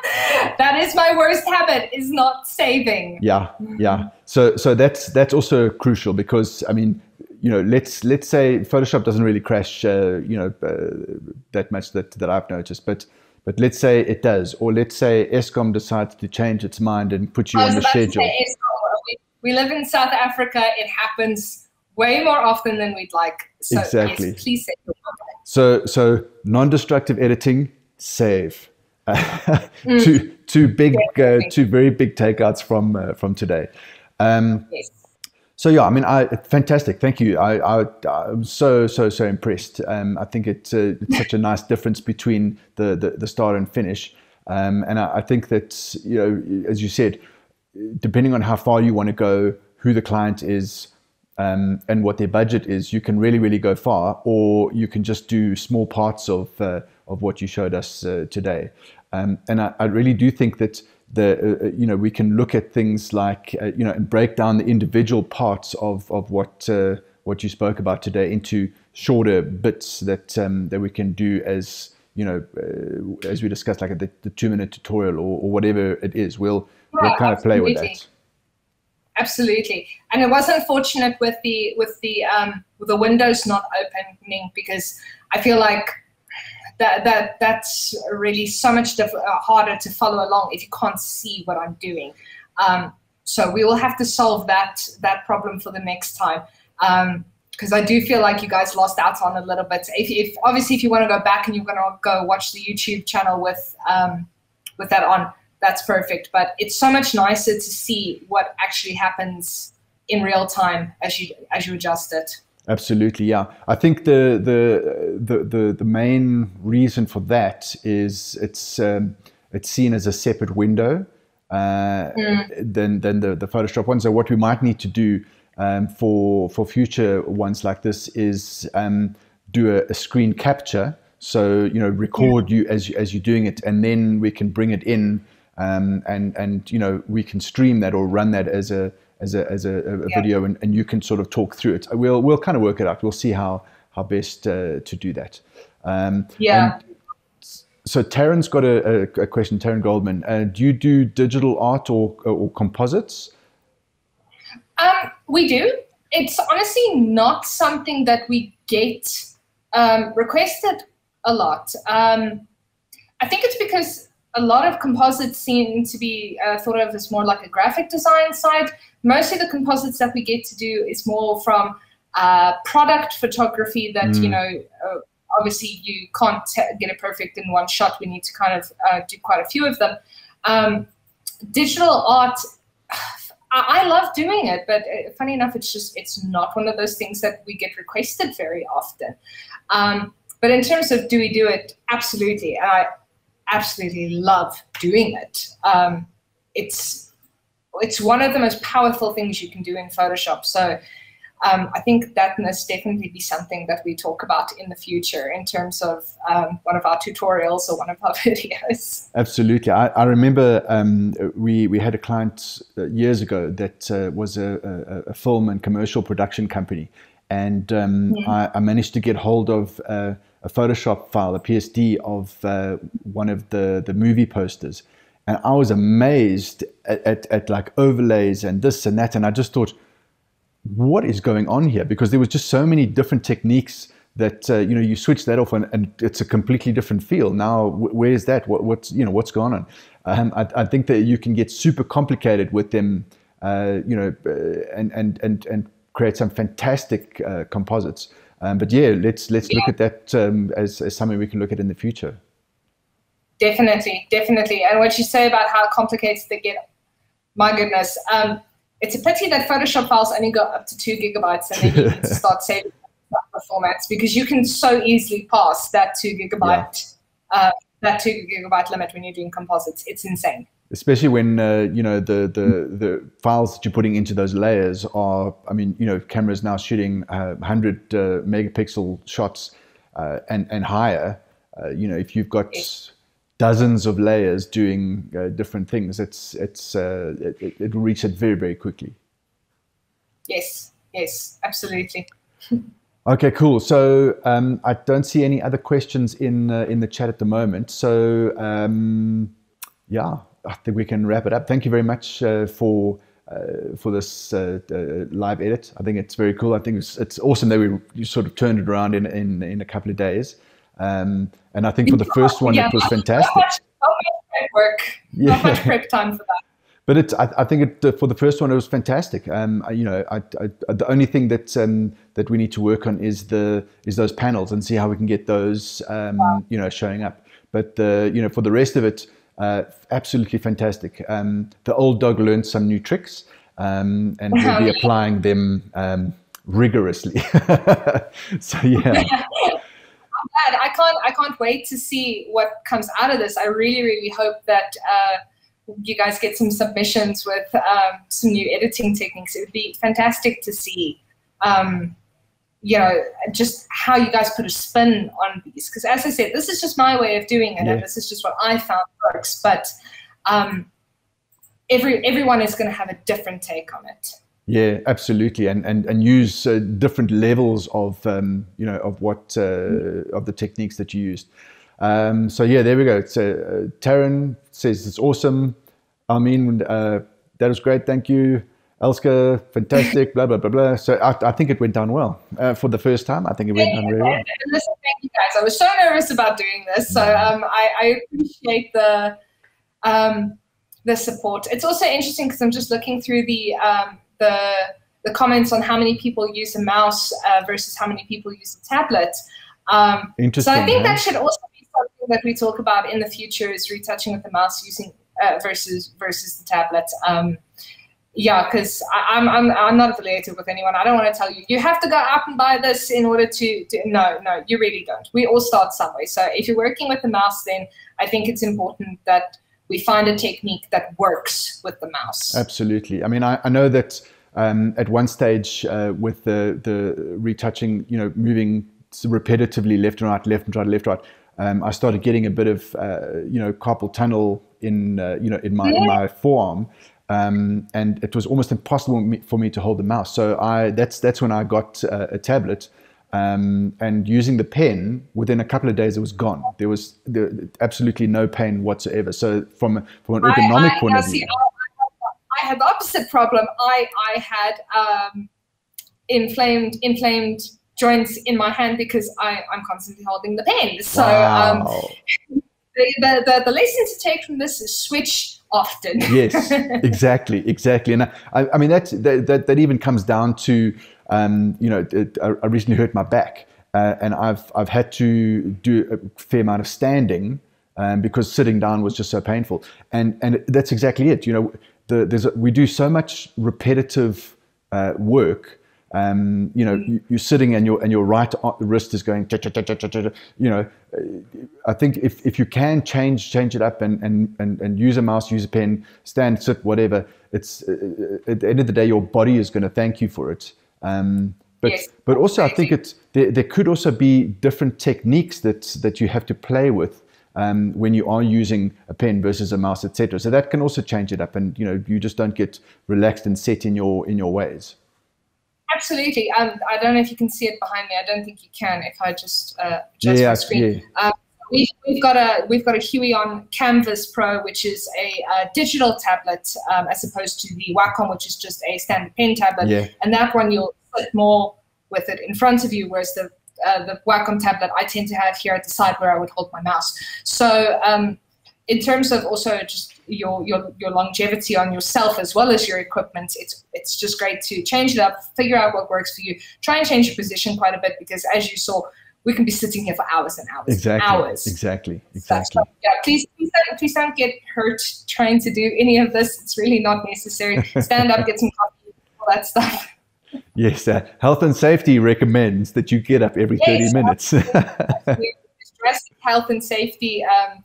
yes. That is my worst habit, is not saving. Yeah, yeah. So so that's that's also crucial because I mean, you know, let's let's say Photoshop doesn't really crash, uh, you know, uh, that much that that I've noticed, but but let's say it does, or let's say ESCOM decides to change its mind and put you I was on the about schedule. To say ESCOM. We, we live in South Africa. It happens way more often than we'd like. So exactly. Yes, please save your content. So, so non-destructive editing, save. mm. Two, two big, uh, two very big takeouts from uh, from today. Um, yes. So yeah, I mean, I fantastic. Thank you. I, I I'm so so so impressed. Um, I think it's, uh, it's such a nice difference between the the, the start and finish. Um, and I, I think that, you know, as you said, depending on how far you want to go, who the client is. Um, and what their budget is, you can really, really go far, or you can just do small parts of uh, of what you showed us uh, today. Um, and I, I really do think that the uh, you know, we can look at things like uh, you know, and break down the individual parts of of what uh, what you spoke about today into shorter bits that um, that we can do as you know uh, as we discussed, like the, the two minute tutorial or, or whatever it is. We'll yeah, we'll kind absolutely. of play with that. Absolutely, and it was unfortunate with the with the um, with the windows not opening because I feel like that that that's really so much harder to follow along if you can't see what I'm doing. Um, so we will have to solve that that problem for the next time because um, I do feel like you guys lost out on a little bit. If, if obviously if you want to go back and you're going to go watch the YouTube channel with um, with that on. That's perfect, but it's so much nicer to see what actually happens in real time as you as you adjust it. Absolutely, yeah. I think the the the the, the main reason for that is it's um, it's seen as a separate window uh, mm. than than the the Photoshop one. So what we might need to do um, for for future ones like this is um, do a, a screen capture. So you know, record yeah. you as as you're doing it, and then we can bring it in. Um, and and you know, we can stream that or run that as a as a as a, a yeah. video, and, and you can sort of talk through it. We'll we'll kind of work it out. We'll see how how best uh, to do that. Um, yeah. And so Taryn's got a, a, a question. Taryn Goldman, uh, do you do digital art or or composites? Um, we do. It's honestly not something that we get um, requested a lot. Um, I think it's because a lot of composites seem to be uh, thought of as more like a graphic design side. Most of the composites that we get to do is more from uh, product photography that, mm. you know, uh, obviously you can't get it perfect in one shot. We need to kind of uh, do quite a few of them. Um, digital art, I love doing it, but funny enough, it's just, it's not one of those things that we get requested very often. Um, but in terms of do we do it, absolutely. I absolutely love doing it. Um, it's, it's one of the most powerful things you can do in Photoshop. So um, I think that must definitely be something that we talk about in the future in terms of um, one of our tutorials or one of our videos. Absolutely. I, I remember um, we, we had a client years ago that uh, was a, a, a film and commercial production company. And um, yeah. I, I managed to get hold of uh, a Photoshop file, a P S D of uh, one of the, the movie posters. And I was amazed at, at, at like overlays and this and that. And I just thought, what is going on here? Because there was just so many different techniques that, uh, you know, you switch that off and, and it's a completely different feel. Now, where's that? What, what's, you know, what's going on? Um, I, I think that you can get super complicated with them, uh, you know, and, and, and, and create some fantastic uh, composites. Um, but yeah, let's, let's yeah. look at that um, as, as something we can look at in the future. Definitely, definitely. And what you say about how complicated they get, my goodness. Um, it's a pity that Photoshop files only go up to two gigabytes and then you need to start saving the formats, because you can so easily pass that two gigabyte, yeah. uh, that two gigabyte limit when you're doing composites. It's insane. Especially when, uh, you know, the, the, the files that you're putting into those layers are, I mean, you know, cameras now shooting uh, one hundred uh, megapixel shots uh, and, and higher, uh, you know, if you've got... Yeah. dozens of layers doing uh, different things, it's it's uh, it, it reaches it very, very quickly. Yes, yes, absolutely. Okay, cool. So um, I don't see any other questions in uh, in the chat at the moment. So um, yeah, I think we can wrap it up. Thank you very much uh, for uh, for this uh, uh, live edit. I think it's very cool. I think it's, it's awesome that we you sort of turned it around in in, in a couple of days. Um, and I think for the first one, yeah, it was fantastic. Not much, not much work, yeah. Not much prep time for that. But it's, I, I think it, uh, for the first one, it was fantastic. Um, I, you know, I, I, the only thing that um, that we need to work on is the is those panels and see how we can get those, um, wow. you know, showing up. But uh, you know, for the rest of it, uh, absolutely fantastic. Um, the old dog learned some new tricks, um, and wow. we'll be applying them um, rigorously. So yeah. I can't. I can't wait to see what comes out of this. I really, really hope that uh, you guys get some submissions with um, some new editing techniques. It would be fantastic to see, um, you know, just how you guys put a spin on these. Because as I said, this is just my way of doing it, yeah. and this is just what I found works. But um, every everyone is going to have a different take on it. Yeah, absolutely, and and and use uh, different levels of um, you know of what uh, of the techniques that you used. Um, so yeah, there we go. So uh, Taryn says it's awesome. I mean, uh, that was great. Thank you, Elske. Fantastic. Blah blah blah blah. So I, I think it went down well uh, for the first time. I think it went yeah, down really well. Listen, thank you guys. I was so nervous about doing this, so um, I, I appreciate the um, the support. It's also interesting because I'm just looking through the. Um, The, the comments on how many people use a mouse uh, versus how many people use a tablet. Um, Interesting. So I think huh? that should also be something that we talk about in the future, is retouching with the mouse using uh, versus versus the tablet. Um, yeah, because I'm, I'm, I'm not affiliated with anyone. I don't want to tell you, you have to go up and buy this in order to, to – no, no, you really don't. We all start somewhere. So if you're working with the mouse, then I think it's important that we find a technique that works with the mouse. Absolutely. I mean, I, I know that – Um, at one stage uh, with the, the retouching, you know, moving repetitively left and right, left and right, left and right, um, I started getting a bit of, uh, you know, carpal tunnel in, uh, you know, in my, in my forearm. Um, and it was almost impossible for me to hold the mouse. So I, that's, that's when I got uh, a tablet um, and using the pen, within a couple of days, it was gone. There was there, absolutely no pain whatsoever. So from, from an ergonomic I, I, point I of view. I had the opposite problem. I, I had um, inflamed inflamed joints in my hand because I, I'm constantly holding the pen. So wow. um, the, the, the lesson to take from this is switch often. Yes, exactly, exactly. And I, I mean, that's, that, that, that even comes down to, um, you know, I recently hurt my back. uh, and I've I've had to do a fair amount of standing um, because sitting down was just so painful. And and that's exactly it. You know, the, there's a, we do so much repetitive uh, work. Um, you know, you, you're sitting and your and your right wrist is going. Cha, cha, cha, cha, cha, cha, you know, I think if if you can change change it up and and and and use a mouse, use a pen, stand, sit, whatever. It's at the end of the day, your body is going to thank you for it. Um, but yes, but also, amazing. I think it's there, there could also be different techniques that that you have to play with um, when you are using a pen versus a mouse, et cetera. So that can also change it up, and you know, you just don't get relaxed and set in your in your ways. Absolutely. Um, I don't know if you can see it behind me. I don't think you can if I just uh, adjust yeah, my screen. Yeah. Um, we've, we've got a we've got a Huion Canvas Pro, which is a, a digital tablet um, as opposed to the Wacom, which is just a standard pen tablet. Yeah. And that one you'll sit more with it in front of you, whereas the uh, the Wacom tablet I tend to have here at the side where I would hold my mouse. So um, in terms of also just Your, your your longevity on yourself as well as your equipment, it's it's just great to change it up, figure out what works for you, try and change your position quite a bit, because as you saw, we can be sitting here for hours and hours. Exactly. And hours. Exactly. Exactly. So, yeah, please please don't, please don't get hurt trying to do any of this. It's really not necessary. Stand up, get some coffee, all that stuff. Yes, uh, health and safety recommends that you get up every yes, thirty minutes. Absolutely. Dressing, health and safety. Um,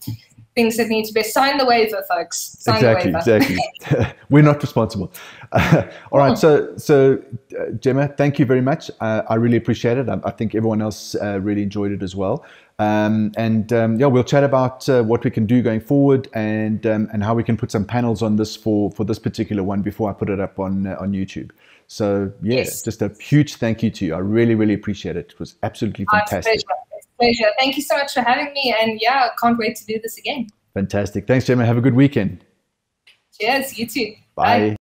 Things that need to be signed the waiver, folks. Sign exactly, the waiver. Exactly. We're not responsible. Uh, all right, so so uh, Gemma, thank you very much. Uh, I really appreciate it. I, I think everyone else uh, really enjoyed it as well. Um, and um, yeah, we'll chat about uh, what we can do going forward, and um, and how we can put some panels on this for for this particular one before I put it up on uh, on YouTube. So yeah, yes. Just a huge thank you to you. I really really appreciate it. It was absolutely fantastic. Pleasure. Thank you so much for having me, and yeah, can't wait to do this again. Fantastic. Thanks, Gemma. Have a good weekend. Cheers. You too. Bye. Bye.